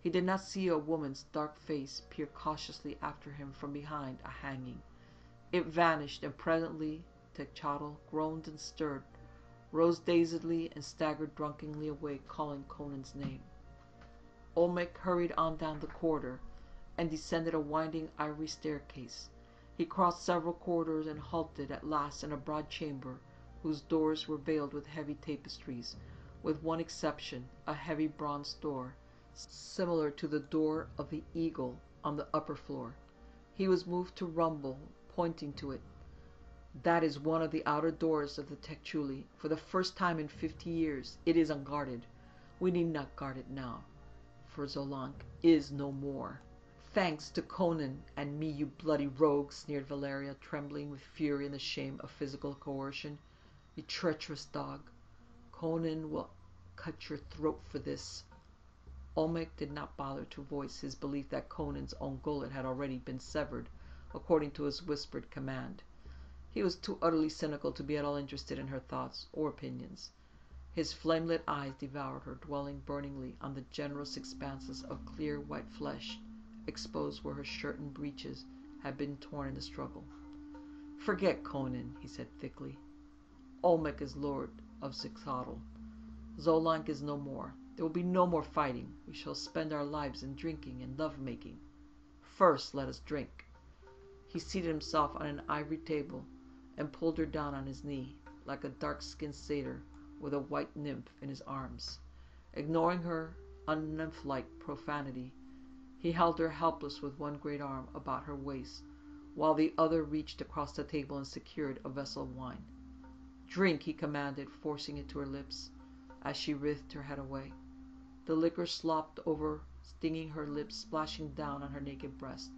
He did not see a woman's dark face peer cautiously after him from behind a hanging. It vanished, and presently Techotl groaned and stirred, rose dazedly and staggered drunkenly away, calling Conan's name. Olmec hurried on down the corridor and descended a winding ivory staircase. He crossed several corridors and halted at last in a broad chamber whose doors were veiled with heavy tapestries, with one exception, a heavy bronze door similar to the door of the Eagle on the upper floor. He was moved to rumble, pointing to it. "That is one of the outer doors of the Techotl. For the first time in fifty years, it is unguarded. We need not guard it now, for Zolank is no more." "Thanks to Conan and me, you bloody rogue," sneered Valeria, trembling with fury and the shame of physical coercion. "You treacherous dog. Conan will cut your throat for this." Olmec did not bother to voice his belief that Conan's own gullet had already been severed, according to his whispered command. He was too utterly cynical to be at all interested in her thoughts or opinions. His flame-lit eyes devoured her, dwelling burningly on the generous expanses of clear white flesh, exposed where her shirt and breeches had been torn in the struggle. "Forget Conan," he said thickly. "Olmec is lord of Chicxuli. Zolank is no more. There will be no more fighting. We shall spend our lives in drinking and love-making. First, let us drink." He seated himself on an ivory table and pulled her down on his knee, like a dark-skinned satyr with a white nymph in his arms. Ignoring her unnymph-like profanity, he held her helpless with one great arm about her waist, while the other reached across the table and secured a vessel of wine. "Drink," he commanded, forcing it to her lips, as she writhed her head away. The liquor slopped over, stinging her lips, splashing down on her naked breast.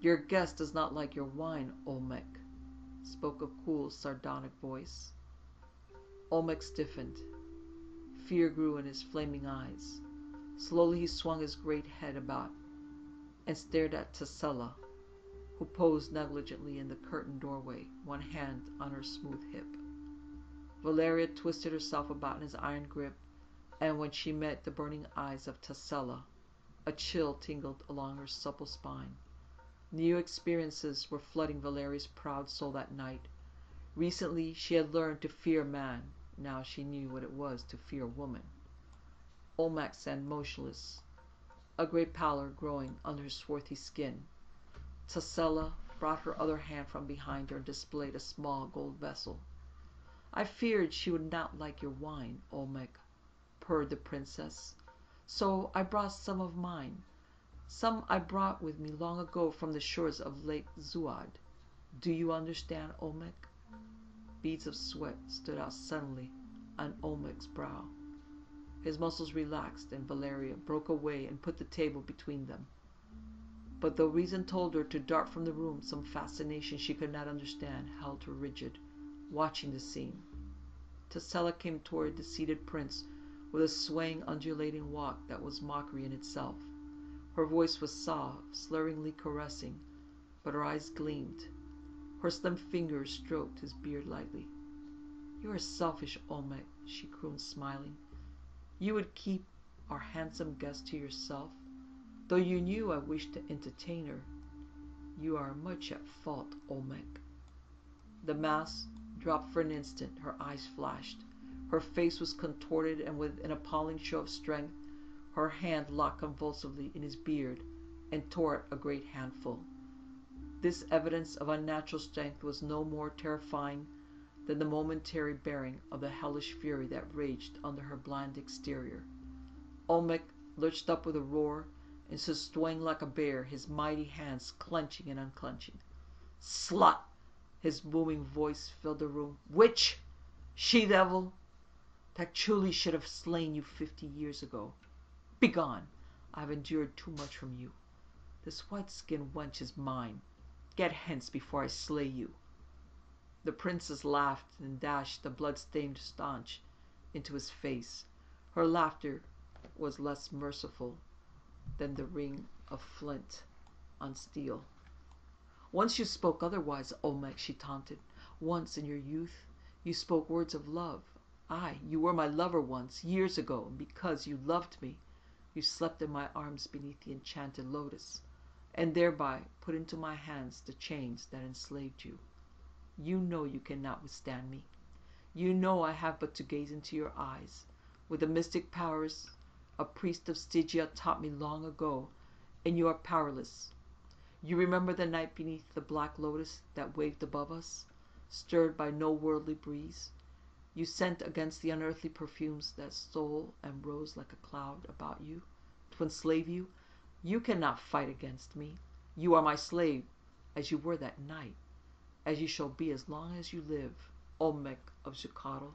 "Your guest does not like your wine, Olmec," spoke a cool, sardonic voice. Olmec stiffened. Fear grew in his flaming eyes. Slowly he swung his great head about and stared at Tascela, who posed negligently in the curtained doorway, one hand on her smooth hip. Valeria twisted herself about in his iron grip, and when she met the burning eyes of Tascela, a chill tingled along her supple spine. New experiences were flooding Valeria's proud soul that night. Recently she had learned to fear man. Now she knew what it was to fear woman. Olmec sat motionless, a grey pallor growing under her swarthy skin. Tascela brought her other hand from behind her and displayed a small gold vessel. "I feared she would not like your wine, Olmec," purred the princess, "so I brought some of mine. Some I brought with me long ago from the shores of Lake Zuad. Do you understand, Olmec?" Beads of sweat stood out suddenly on Olmec's brow. His muscles relaxed, and Valeria broke away and put the table between them. But though reason told her to dart from the room, some fascination she could not understand held her rigid, watching the scene. Tascela came toward the seated prince with a swaying, undulating walk that was mockery in itself. Her voice was soft, slurringly caressing, but her eyes gleamed. Her slim fingers stroked his beard lightly. "You are selfish, Olmec," she crooned, smiling. "You would keep our handsome guest to yourself, though you knew I wished to entertain her. You are much at fault, Olmec." The mask dropped for an instant, her eyes flashed. Her face was contorted, and with an appalling show of strength, her hand locked convulsively in his beard and tore it a great handful. This evidence of unnatural strength was no more terrifying than the momentary bearing of the hellish fury that raged under her bland exterior. Olmec lurched up with a roar and stood swaying like a bear, his mighty hands clenching and unclenching. "Slut!" his booming voice filled the room. "Witch! She-devil! Tecuhltli should have slain you fifty years ago. Begone! I have endured too much from you. This white-skinned wench is mine. Get hence before I slay you." The princess laughed and dashed the blood-stained staunch into his face. Her laughter was less merciful than the ring of flint on steel. "Once you spoke otherwise, Olmec," she taunted. "Once in your youth you spoke words of love. Aye, you were my lover once, years ago, and because you loved me, you slept in my arms beneath the enchanted lotus, and thereby put into my hands the chains that enslaved you. You know you cannot withstand me. You know I have but to gaze into your eyes. With the mystic powers a priest of Stygia taught me long ago, and you are powerless. You remember the night beneath the black lotus that waved above us, stirred by no worldly breeze. You sent against the unearthly perfumes that stole and rose like a cloud about you to enslave you. You cannot fight against me. You are my slave, as you were that night, as you shall be as long as you live, Olmec of Xuchotl."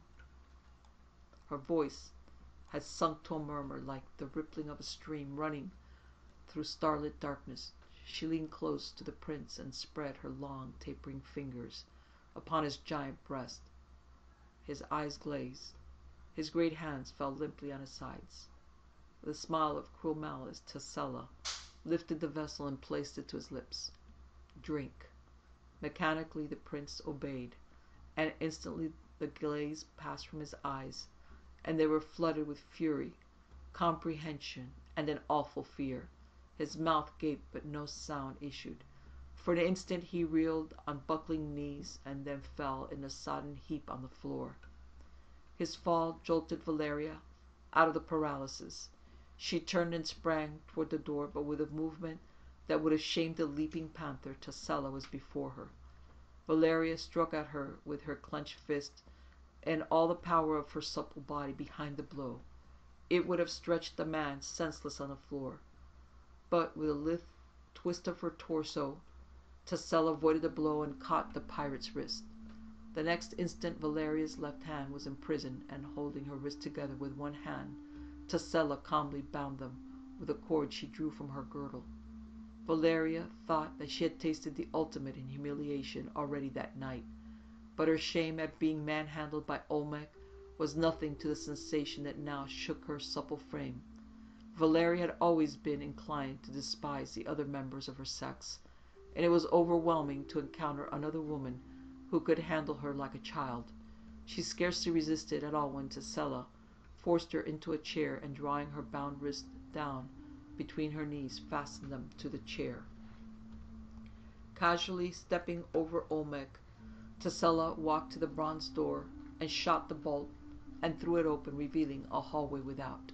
Her voice had sunk to a murmur like the rippling of a stream running through starlit darkness, she leaned close to the prince and spread her long, tapering fingers upon his giant breast. His eyes glazed. His great hands fell limply on his sides. With a smile of cruel malice, Tascela lifted the vessel and placed it to his lips. Drink. Mechanically the prince obeyed, and instantly the glaze passed from his eyes, and they were flooded with fury, comprehension, and an awful fear. His mouth gaped, but no sound issued. For an instant he reeled on buckling knees, and then fell in a sodden heap on the floor. His fall jolted Valeria out of the paralysis. She turned and sprang toward the door, but with a movement that would have shamed a leaping panther, Tascela was before her. Valeria struck at her with her clenched fist and all the power of her supple body behind the blow. It would have stretched the man senseless on the floor. But with a lithe twist of her torso, Tascela avoided the blow and caught the pirate's wrist. The next instant Valeria's left hand was imprisoned, and holding her wrist together with one hand, Tascela calmly bound them with a cord she drew from her girdle. Valeria thought that she had tasted the ultimate in humiliation already that night, but her shame at being manhandled by Olmec was nothing to the sensation that now shook her supple frame. Valeria had always been inclined to despise the other members of her sex, and it was overwhelming to encounter another woman who could handle her like a child. She scarcely resisted at all when Tascela forced her into a chair and, drawing her bound wrists down between her knees, fastened them to the chair. Casually stepping over Olmec, Tascela walked to the bronze door and shot the bolt and threw it open, revealing a hallway without.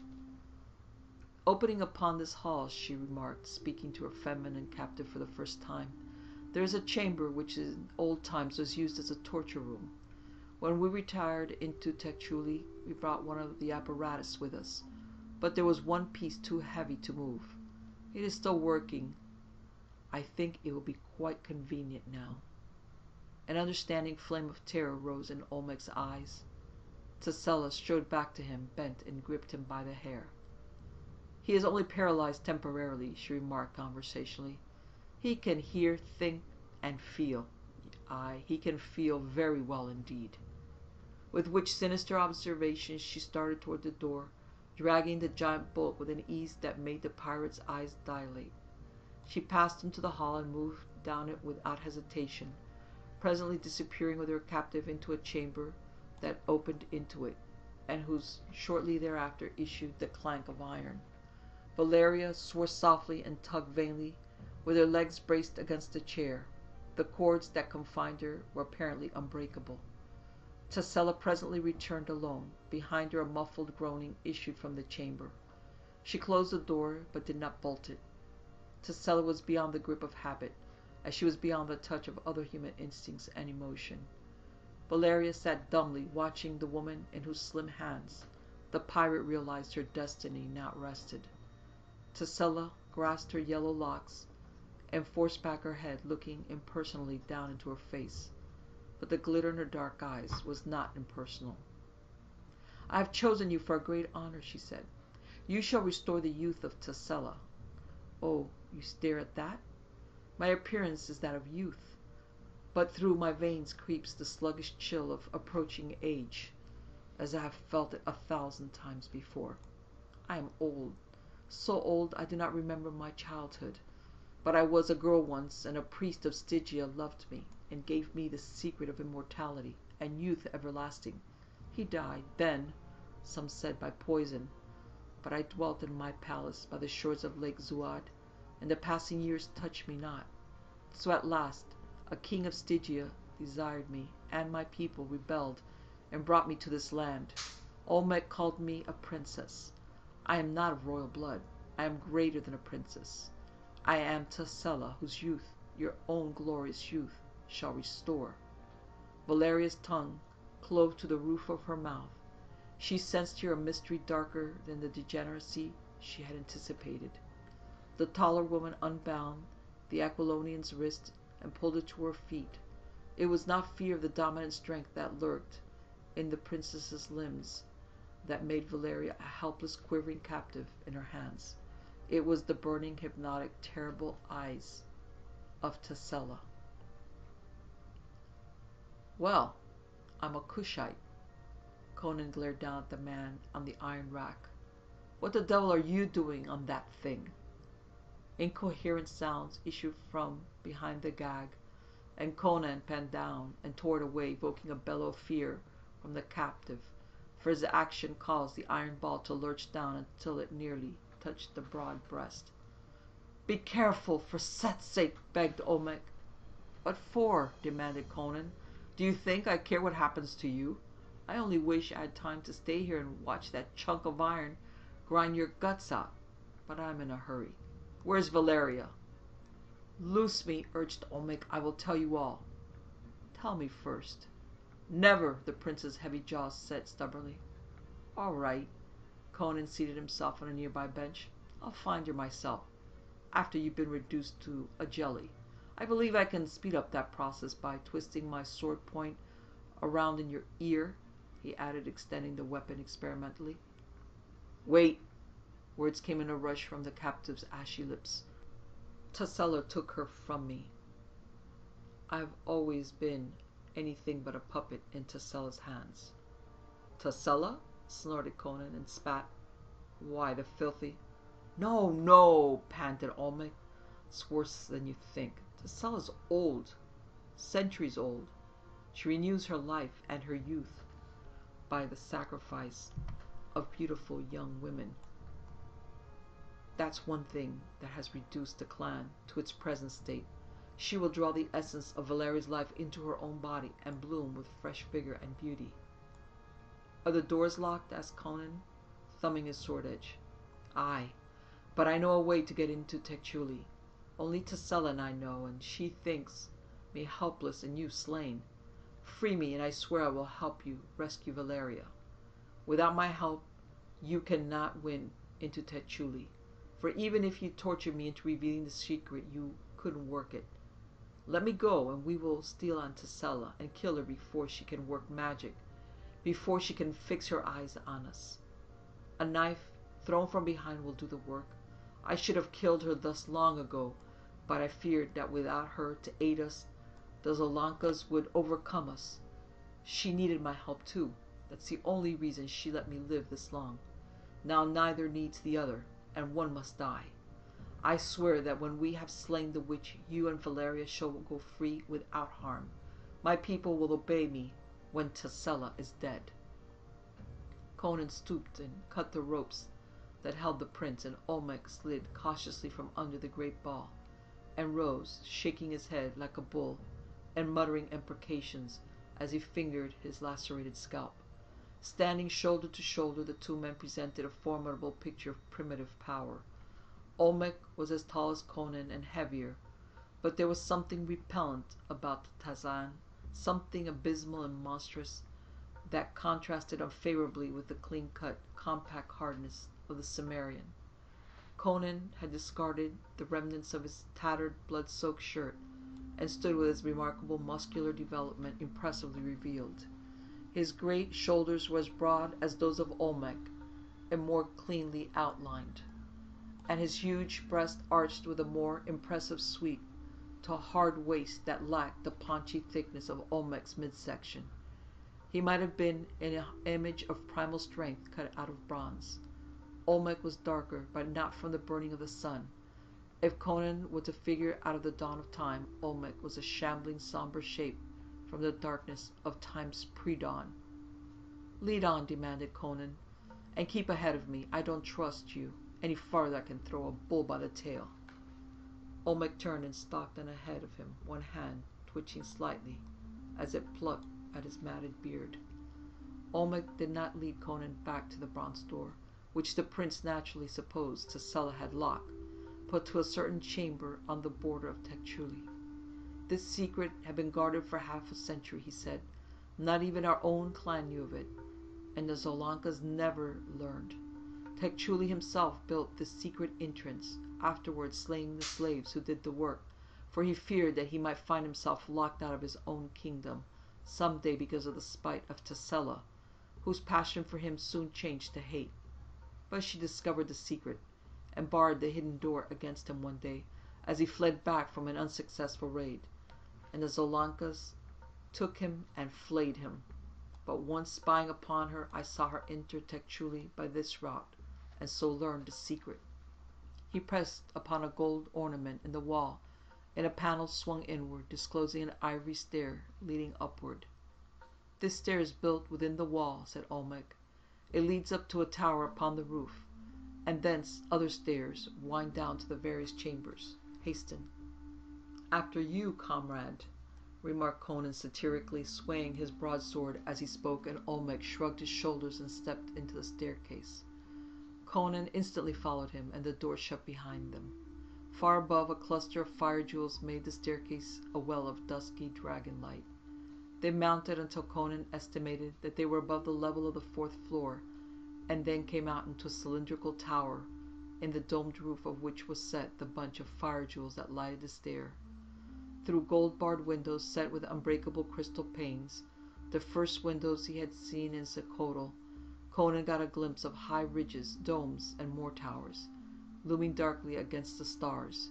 "Opening upon this hall," she remarked, speaking to her feminine captive for the first time, "there is a chamber which in old times was used as a torture room. When we retired into Techotl, we brought one of the apparatus with us, but there was one piece too heavy to move. It is still working. I think it will be quite convenient now." An understanding flame of terror rose in Olmec's eyes. Tascela strode back to him, bent and gripped him by the hair. "He is only paralyzed temporarily," she remarked conversationally. "He can hear, think, and feel. Aye, he can feel very well indeed." With which sinister observation she started toward the door, dragging the giant bolt with an ease that made the pirate's eyes dilate. She passed into the hall and moved down it without hesitation, presently disappearing with her captive into a chamber that opened into it, and whose shortly thereafter issued the clank of iron. Valeria swore softly and tugged vainly, with her legs braced against the chair. The cords that confined her were apparently unbreakable. Tascela presently returned alone. Behind her a muffled groaning issued from the chamber. She closed the door, but did not bolt it. Tascela was beyond the grip of habit, as she was beyond the touch of other human instincts and emotion. Valeria sat dumbly, watching the woman in whose slim hands the pirate realized her destiny now rested. Tascela grasped her yellow locks and forced back her head, looking impersonally down into her face. But the glitter in her dark eyes was not impersonal. "I have chosen you for a great honor," she said. "You shall restore the youth of Tascela. Oh, you stare at that? My appearance is that of youth, but through my veins creeps the sluggish chill of approaching age, as I have felt it a thousand times before. I am old. So old I do not remember my childhood. But I was a girl once, and a priest of Stygia loved me, and gave me the secret of immortality and youth everlasting. He died then, some said by poison, but I dwelt in my palace by the shores of Lake Zuad, and the passing years touched me not. So at last a king of Stygia desired me, and my people rebelled and brought me to this land. Olmec called me a princess. I am not of royal blood. I am greater than a princess. I am Tascela, whose youth, your own glorious youth, shall restore." Valeria's tongue clove to the roof of her mouth. She sensed here a mystery darker than the degeneracy she had anticipated. The taller woman unbound the Aquilonian's wrist and pulled it to her feet. It was not fear of the dominant strength that lurked in the princess's limbs that made Valeria a helpless, quivering captive in her hands. It was the burning, hypnotic, terrible eyes of Tascela. Well, I'm a Kushite. Conan glared down at the man on the iron rack. What the devil are you doing on that thing? Incoherent sounds issued from behind the gag, and Conan bent down and tore it away, evoking a bellow of fear from the captive, for his action caused the iron ball to lurch down until it nearly touched the broad breast. Be careful, for Set's sake, begged Olmec. What for? Demanded Conan. Do you think I care what happens to you? I only wish I had time to stay here and watch that chunk of iron grind your guts out, but I'm in a hurry. Where's Valeria? Loose me, urged Olmec. I will tell you all. Tell me first. Never, the prince's heavy jaws said stubbornly. All right. Conan seated himself on a nearby bench. I'll find her myself, after you've been reduced to a jelly. I believe I can speed up that process by twisting my sword point around in your ear, he added, extending the weapon experimentally. Wait! Words came in a rush from the captive's ashy lips. Tascela took her from me. I've always been anything but a puppet in Tascela's hands. Tascela? Snorted Conan and spat. Why, the filthy... No, no, panted Olmec. It's worse than you think. Tascela's old, centuries old. She renews her life and her youth by the sacrifice of beautiful young women. That's one thing that has reduced the clan to its present state. She will draw the essence of Valeria's life into her own body and bloom with fresh vigor and beauty. Are the doors locked? Asked Conan, thumbing his sword edge. Aye, but I know a way to get into Techotl. Only Tascela and I know, and she thinks me helpless and you slain. Free me, and I swear I will help you rescue Valeria. Without my help, you cannot win into Techotl, for even if you torture me into revealing the secret, you couldn't work it. Let me go, and we will steal on Tascela and kill her before she can work magic, before she can fix her eyes on us. A knife thrown from behind will do the work. I should have killed her thus long ago, but I feared that without her to aid us, the Zolankas would overcome us. She needed my help too. That's the only reason she let me live this long. Now neither needs the other, and one must die. I swear that when we have slain the witch, you and Valeria shall go free without harm. My people will obey me when Tascela is dead. Conan stooped and cut the ropes that held the prince, and Olmec slid cautiously from under the great ball and rose, shaking his head like a bull and muttering imprecations as he fingered his lacerated scalp. Standing shoulder to shoulder, the two men presented a formidable picture of primitive power. Olmec was as tall as Conan and heavier, but there was something repellent about the Tazan, something abysmal and monstrous that contrasted unfavorably with the clean-cut, compact hardness of the Cimmerian. Conan had discarded the remnants of his tattered, blood-soaked shirt and stood with his remarkable muscular development impressively revealed. His great shoulders were as broad as those of Olmec and more cleanly outlined, and his huge breast arched with a more impressive sweep to a hard waist that lacked the paunchy thickness of Olmec's midsection. He might have been an image of primal strength cut out of bronze. Olmec was darker, but not from the burning of the sun. If Conan was a figure out of the dawn of time, Olmec was a shambling, somber shape from the darkness of time's pre-dawn. Lead on, demanded Conan, and keep ahead of me. I don't trust you any farther. I can throw a bull by the tail. Olmec turned and stalked on ahead of him, one hand twitching slightly as it plucked at his matted beard. Olmec did not lead Conan back to the bronze door, which the prince naturally supposed Tascela had locked, but to a certain chamber on the border of Techotl. This secret had been guarded for half a century, he said. Not even our own clan knew of it, and the Zolankas never learned. Techotl himself built this secret entrance, afterwards slaying the slaves who did the work, for he feared that he might find himself locked out of his own kingdom some day because of the spite of Tascela, whose passion for him soon changed to hate. But she discovered the secret, and barred the hidden door against him one day as he fled back from an unsuccessful raid, and the Zolankas took him and flayed him. But once spying upon her, I saw her enter Tecuhltli by this route, and so learned the secret. He pressed upon a gold ornament in the wall, and a panel swung inward, disclosing an ivory stair leading upward. "This stair is built within the wall," said Olmec. "It leads up to a tower upon the roof, and thence other stairs wind down to the various chambers. Hasten." "After you, comrade," remarked Conan satirically, swaying his broadsword as he spoke, and Olmec shrugged his shoulders and stepped into the staircase. Conan instantly followed him, and the door shut behind them. Far above, a cluster of fire jewels made the staircase a well of dusky dragon light. They mounted until Conan estimated that they were above the level of the fourth floor, and then came out into a cylindrical tower, in the domed roof of which was set the bunch of fire jewels that lighted the stair. Through gold-barred windows set with unbreakable crystal panes, the first windows he had seen in Xochotl, Conan got a glimpse of high ridges, domes, and more towers, looming darkly against the stars.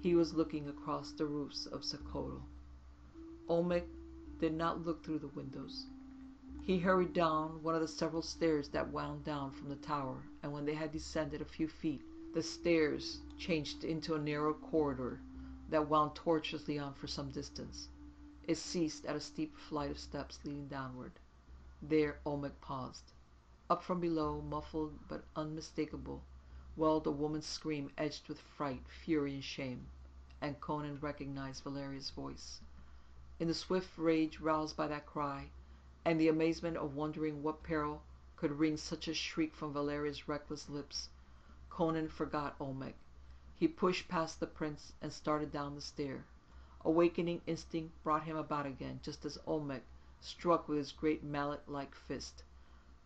He was looking across the roofs of Xochotl. Olmec did not look through the windows. He hurried down one of the several stairs that wound down from the tower, and when they had descended a few feet, the stairs changed into a narrow corridor that wound tortuously on for some distance. It ceased at a steep flight of steps leading downward. There Olmec paused. Up from below, muffled but unmistakable, welled a woman's scream edged with fright, fury, and shame, and Conan recognized Valeria's voice. In the swift rage roused by that cry, and the amazement of wondering what peril could wring such a shriek from Valeria's reckless lips, Conan forgot Olmec. He pushed past the prince and started down the stair. Awakening instinct brought him about again, just as Olmec struck with his great mallet-like fist.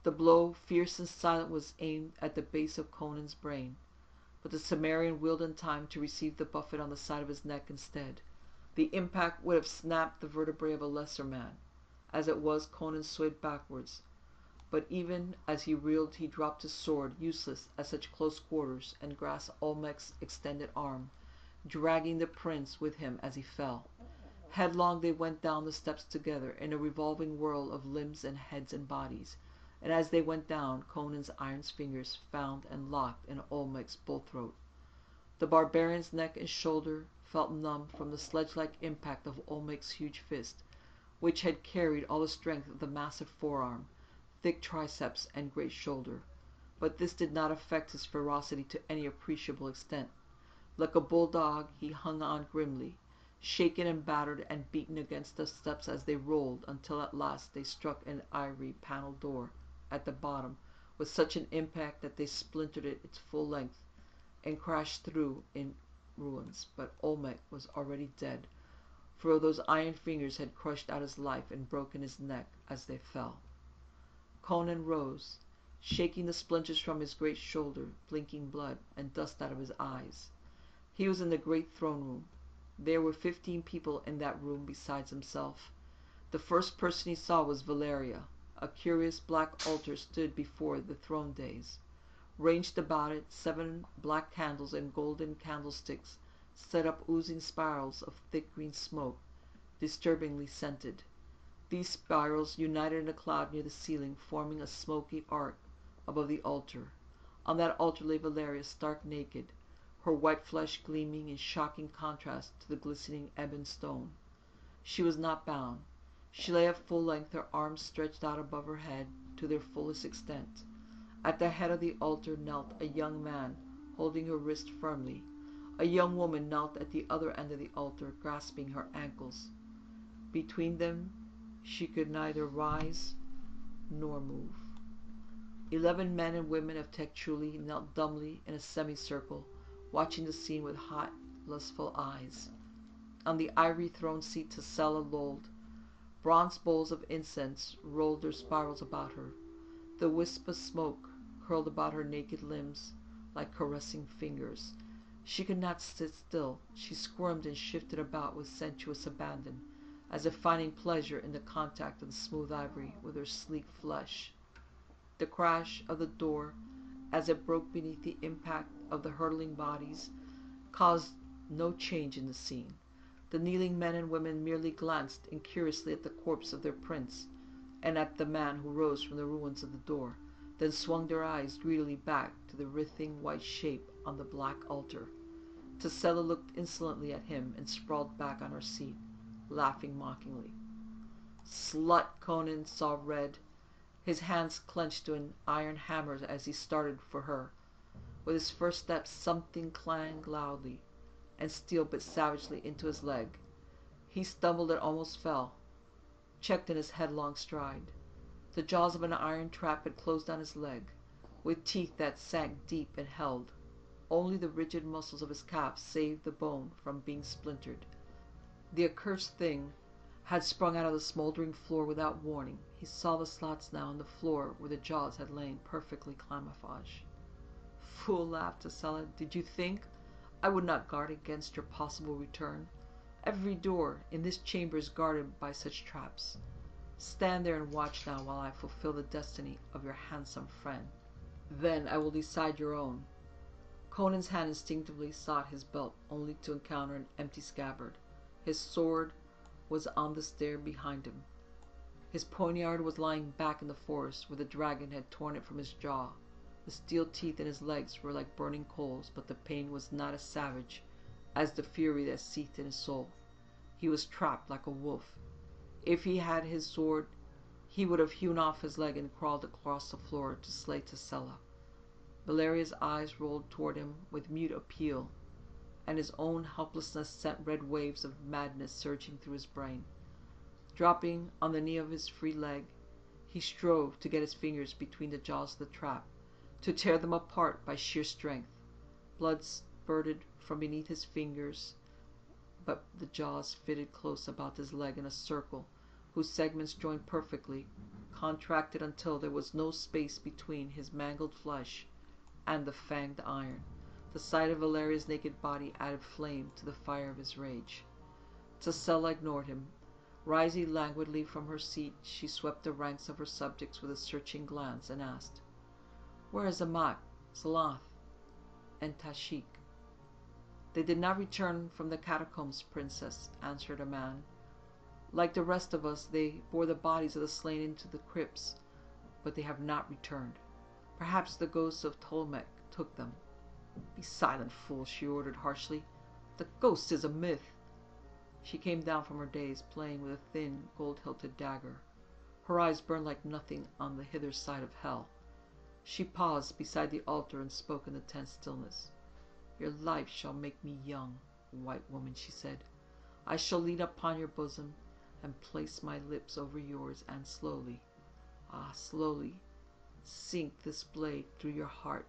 The blow, fierce and silent, was aimed at the base of Conan's brain, but the Cimmerian wheeled in time to receive the buffet on the side of his neck instead. The impact would have snapped the vertebrae of a lesser man. As it was, Conan swayed backwards, but even as he reeled he dropped his sword, useless at such close quarters, and grasped Olmec's extended arm, dragging the prince with him as he fell. Headlong they went down the steps together, in a revolving whirl of limbs and heads and bodies, and as they went down, Conan's iron fingers found and locked in Olmec's bull-throat. The barbarian's neck and shoulder felt numb from the sledge-like impact of Olmec's huge fist, which had carried all the strength of the massive forearm, thick triceps, and great shoulder. But this did not affect his ferocity to any appreciable extent. Like a bulldog, he hung on grimly, shaken and battered and beaten against the steps as they rolled, until at last they struck an ivory paneled door at the bottom with such an impact that they splintered it its full length and crashed through in ruins. But Olmec was already dead, for those iron fingers had crushed out his life and broken his neck as they fell. Conan rose, shaking the splinters from his great shoulder, blinking blood and dust out of his eyes. He was in the great throne room. There were fifteen people in that room besides himself. The first person he saw was Valeria. A curious black altar stood before the throne dais. Ranged about it, seven black candles and golden candlesticks set up oozing spirals of thick green smoke, disturbingly scented. These spirals united in a cloud near the ceiling, forming a smoky arc above the altar. On that altar lay Valeria, stark naked, her white flesh gleaming in shocking contrast to the glistening ebon stone. She was not bound. She lay at full length, her arms stretched out above her head to their fullest extent. At the head of the altar knelt a young man, holding her wrist firmly. A young woman knelt at the other end of the altar, grasping her ankles. Between them she could neither rise nor move. Eleven men and women of Tecuhltli knelt dumbly in a semicircle, watching the scene with hot, lustful eyes. On the ivory throne seat Tascela lolled. Bronze bowls of incense rolled their spirals about her. The wisp of smoke curled about her naked limbs like caressing fingers. She could not sit still. She squirmed and shifted about with sensuous abandon, as if finding pleasure in the contact of the smooth ivory with her sleek flesh. The crash of the door, as it broke beneath the impact of the hurtling bodies caused no change in the scene. The kneeling men and women merely glanced incuriously at the corpse of their prince and at the man who rose from the ruins of the door, then swung their eyes greedily back to the writhing white shape on the black altar. Tascela looked insolently at him and sprawled back on her seat, laughing mockingly. "Slut!" Conan saw red, his hands clenched to an iron hammer as he started for her. With his first step something clanged loudly and steel bit savagely into his leg. He stumbled and almost fell, checked in his headlong stride. The jaws of an iron trap had closed on his leg, with teeth that sank deep and held. Only the rigid muscles of his calf saved the bone from being splintered. The accursed thing had sprung out of the smoldering floor without warning. He saw the slots now in the floor where the jaws had lain, perfectly camouflaged. "Fool," laughed Tascela. "Did you think I would not guard against your possible return? Every door in this chamber is guarded by such traps. Stand there and watch now while I fulfill the destiny of your handsome friend. Then I will decide your own." Conan's hand instinctively sought his belt, only to encounter an empty scabbard. His sword was on the stair behind him. His poignard was lying back in the forest where the dragon had torn it from his jaw. The steel teeth in his legs were like burning coals, but the pain was not as savage as the fury that seethed in his soul. He was trapped like a wolf. If he had his sword, he would have hewn off his leg and crawled across the floor to slay Tascela. Valeria's eyes rolled toward him with mute appeal, and his own helplessness sent red waves of madness surging through his brain. Dropping on the knee of his free leg, he strove to get his fingers between the jaws of the trap, to tear them apart by sheer strength. Blood spurted from beneath his fingers, but the jaws fitted close about his leg in a circle, whose segments joined perfectly, contracted until there was no space between his mangled flesh and the fanged iron. The sight of Valeria's naked body added flame to the fire of his rage. Tascela ignored him. Rising languidly from her seat, she swept the ranks of her subjects with a searching glance and asked, "Where is Amak, Zolank, and Tashik?" "They did not return from the catacombs, princess," answered a man. "Like the rest of us, they bore the bodies of the slain into the crypts, but they have not returned. Perhaps the ghosts of Tolmec took them." "Be silent, fool," she ordered harshly. "The ghost is a myth." She came down from her daze, playing with a thin, gold-hilted dagger. Her eyes burned like nothing on the hither side of hell. She paused beside the altar and spoke in the tense stillness. "Your life shall make me young, white woman," she said. "I shall lean upon your bosom and place my lips over yours, and slowly, ah, slowly, sink this blade through your heart,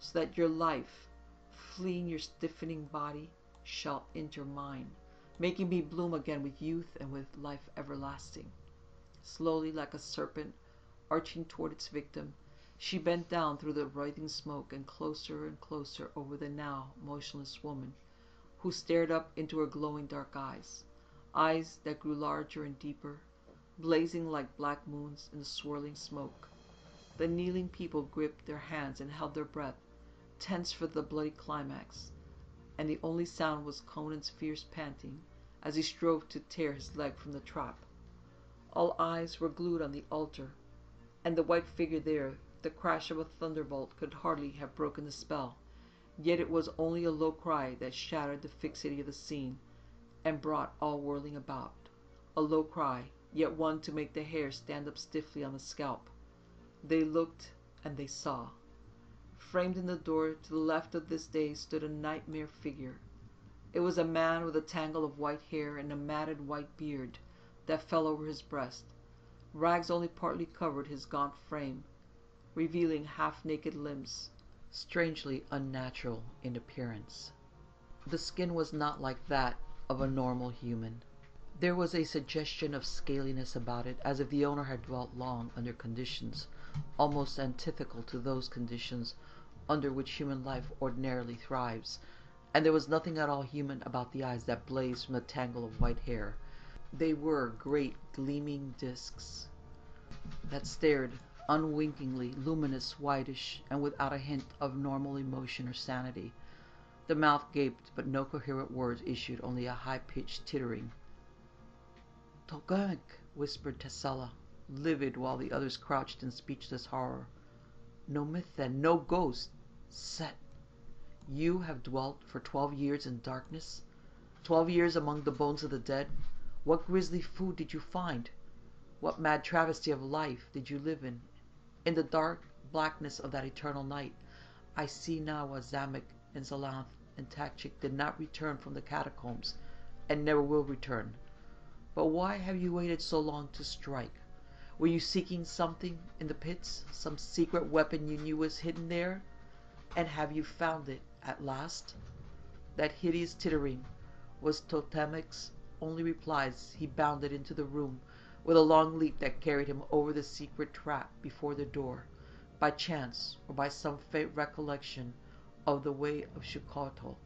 so that your life, fleeing your stiffening body, shall enter mine, making me bloom again with youth and with life everlasting." Slowly, like a serpent arching toward its victim, she bent down through the writhing smoke and closer and closer over the now motionless woman, who stared up into her glowing dark eyes. Eyes that grew larger and deeper, blazing like black moons in the swirling smoke. The kneeling people gripped their hands and held their breath, tense for the bloody climax, and the only sound was Conan's fierce panting as he strove to tear his leg from the trap. All eyes were glued on the altar, and the white figure there, the crash of a thunderbolt could hardly have broken the spell, yet it was only a low cry that shattered the fixity of the scene and brought all whirling about. A low cry, yet one to make the hair stand up stiffly on the scalp. They looked, and they saw. Framed in the door to the left of this day stood a nightmare figure. It was a man with a tangle of white hair and a matted white beard that fell over his breast. Rags only partly covered his gaunt frame, revealing half-naked limbs, strangely unnatural in appearance. The skin was not like that of a normal human. There was a suggestion of scaliness about it, as if the owner had dwelt long under conditions almost antithetical to those conditions under which human life ordinarily thrives, and there was nothing at all human about the eyes that blazed from the tangle of white hair. They were great gleaming discs that stared unwinkingly luminous whitish and without a hint of normal emotion or sanity. The mouth gaped, but no coherent words issued, only a high-pitched tittering. "Togmek," whispered Tascela, livid while the others crouched in speechless horror. "No myth, then, no ghost. Set. You have dwelt for twelve years in darkness, twelve years among the bones of the dead. What grisly food did you find? What mad travesty of life did you live in? In the dark blackness of that eternal night, I see now why Xatmec and Zolank and Tachik did not return from the catacombs, and never will return. But why have you waited so long to strike? Were you seeking something in the pits, some secret weapon you knew was hidden there? And have you found it at last?" That hideous tittering was Tolmec's only replies. He bounded into the room with a long leap that carried him over the secret trap before the door, by chance or by some faint recollection of the way of Xuchotl.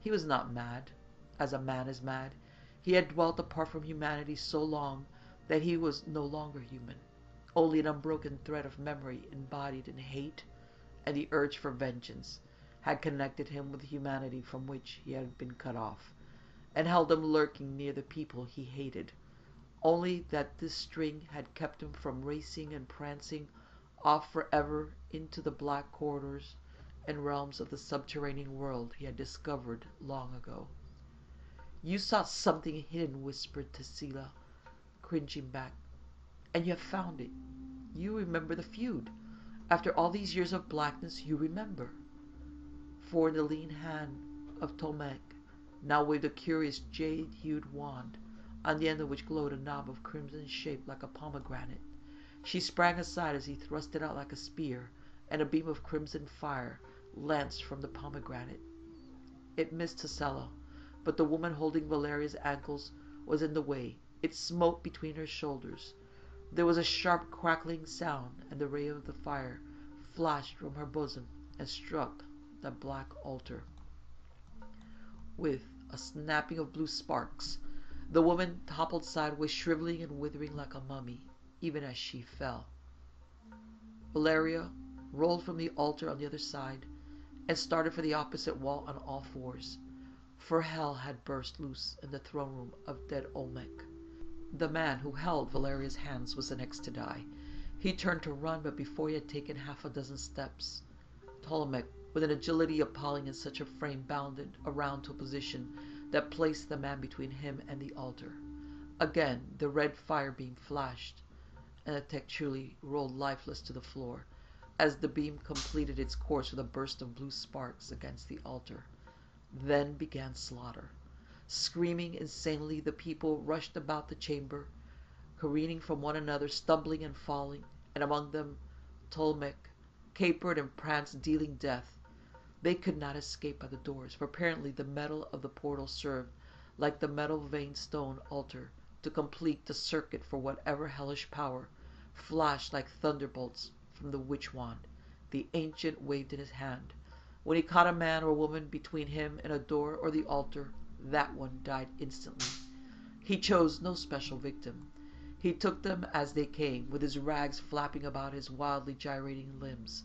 He was not mad, as a man is mad. He had dwelt apart from humanity so long that he was no longer human, only an unbroken thread of memory embodied in hate, and the urge for vengeance had connected him with humanity from which he had been cut off, and held him lurking near the people he hated, only that this string had kept him from racing and prancing off forever into the black corridors and realms of the subterranean world he had discovered long ago. "You saw something hidden," whispered Tascela, cringing back, "and you have found it. You remember the feud. After all these years of blackness, you remember." For in the lean hand of Tolmec now waved a curious jade-hued wand, on the end of which glowed a knob of crimson shaped like a pomegranate. She sprang aside as he thrust it out like a spear, and a beam of crimson fire lanced from the pomegranate. It missed Tascela, but the woman holding Valeria's ankles was in the way. It smote between her shoulders. There was a sharp crackling sound, and the ray of the fire flashed from her bosom and struck the black altar. With a snapping of blue sparks, the woman toppled sideways, shriveling and withering like a mummy, even as she fell. Valeria rolled from the altar on the other side and started for the opposite wall on all fours, for hell had burst loose in the throne room of dead Olmec. The man who held Valeria's hands was the next to die. He turned to run, but before he had taken half a dozen steps, Tolmec, with an agility appalling in such a frame, bounded around to a position that placed the man between him and the altar. Again the red fire beam flashed, and the Techotl rolled lifeless to the floor, as the beam completed its course with a burst of blue sparks against the altar. Then began slaughter. Screaming insanely, the people rushed about the chamber, careening from one another, stumbling and falling, and among them Tolmec capered and pranced, dealing death. They could not escape by the doors, for apparently the metal of the portal served, like the metal veined stone altar, to complete the circuit for whatever hellish power flashed like thunderbolts from the witch wand the ancient waved in his hand. When he caught a man or woman between him and a door or the altar, that one died instantly. He chose no special victim. He took them as they came, with his rags flapping about his wildly gyrating limbs,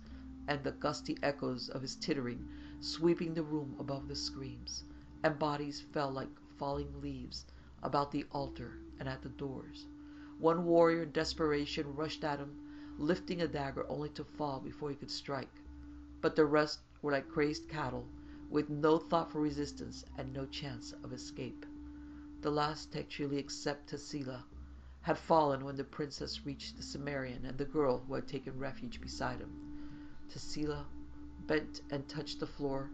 and the gusty echoes of his tittering sweeping the room above the screams, and bodies fell like falling leaves about the altar and at the doors. One warrior in desperation rushed at him, lifting a dagger only to fall before he could strike, but the rest were like crazed cattle, with no thought for resistance and no chance of escape. The last Tecuhltli, except Tascela, had fallen when the princess reached the Cimmerian and the girl who had taken refuge beside him. Tascela bent and touched the floor,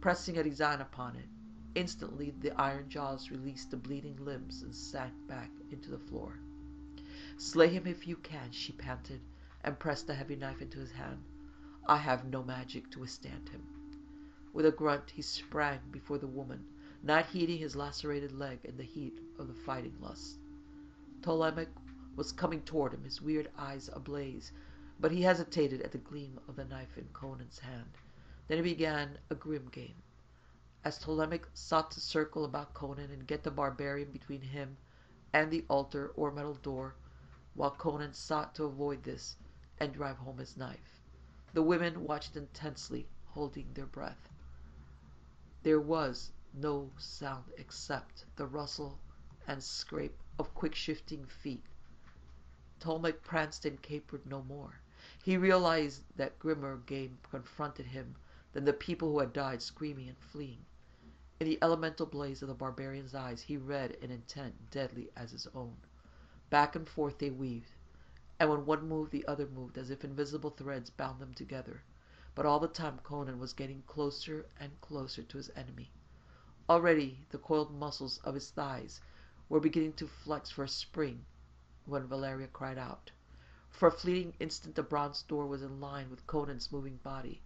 pressing a design upon it. Instantly the iron jaws released the bleeding limbs and sank back into the floor. "Slay him if you can," she panted, and pressed the heavy knife into his hand. "I have no magic to withstand him." With a grunt, he sprang before the woman, not heeding his lacerated leg in the heat of the fighting lust. Tolmec was coming toward him, his weird eyes ablaze, but he hesitated at the gleam of the knife in Conan's hand. Then it began a grim game. As Tolmec sought to circle about Conan and get the barbarian between him and the altar or metal door, while Conan sought to avoid this and drive home his knife. The women watched intensely, holding their breath. There was no sound except the rustle and scrape of quick-shifting feet. Tolmec pranced and capered no more. He realized that grimmer game confronted him than the people who had died screaming and fleeing. In the elemental blaze of the barbarian's eyes he read an intent deadly as his own. Back and forth they weaved, and when one moved the other moved, as if invisible threads bound them together. But all the time Conan was getting closer and closer to his enemy. Already the coiled muscles of his thighs were beginning to flex for a spring when Valeria cried out. For a fleeting instant the bronze door was in line with Conan's moving body.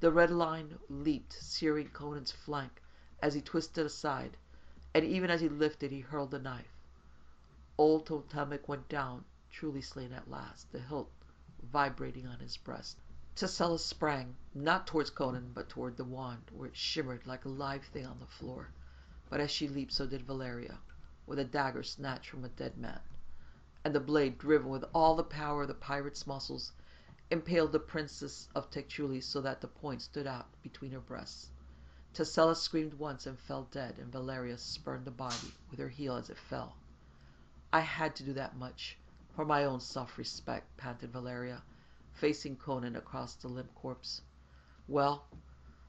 The red line leaped, searing Conan's flank as he twisted aside, and even as he lifted he hurled the knife. Old Totemic went down, truly slain at last, the hilt vibrating on his breast. Tascela sprang, not towards Conan, but toward the wand, where it shimmered like a live thing on the floor. But as she leaped, so did Valeria, with a dagger snatched from a dead man. And the blade, driven with all the power of the pirate's muscles, impaled the princess of Tecuhltli so that the point stood out between her breasts. Tascela screamed once and fell dead, and Valeria spurned the body with her heel as it fell. "I had to do that much, for my own self-respect," panted Valeria, facing Conan across the limp corpse. "Well,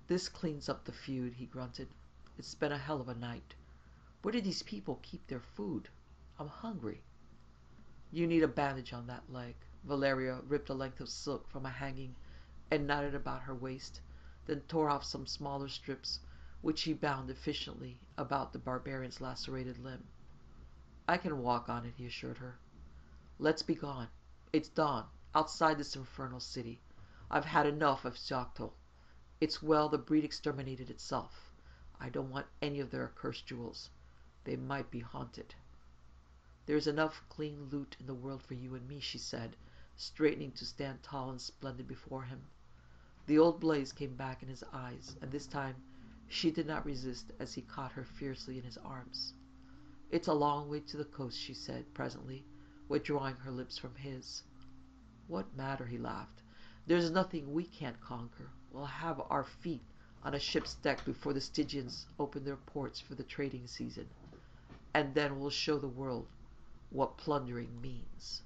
this cleans up the feud," he grunted. "It's been a hell of a night. Where do these people keep their food? I'm hungry." "You need a bandage on that leg." Valeria ripped a length of silk from a hanging and knotted about her waist, then tore off some smaller strips, which she bound efficiently about the barbarian's lacerated limb. "I can walk on it," he assured her. "Let's be gone. It's dawn, outside this infernal city. I've had enough of Xuchotl. It's well the breed exterminated itself. I don't want any of their accursed jewels. They might be haunted." "There's enough clean loot in the world for you and me," she said, straightening to stand tall and splendid before him. The old blaze came back in his eyes, and this time she did not resist as he caught her fiercely in his arms. "It's a long way to the coast," she said presently, withdrawing her lips from his. "What matter?" he laughed. "There's nothing we can't conquer. We'll have our feet on a ship's deck before the Stygians open their ports for the trading season, and then we'll show the world what plundering means."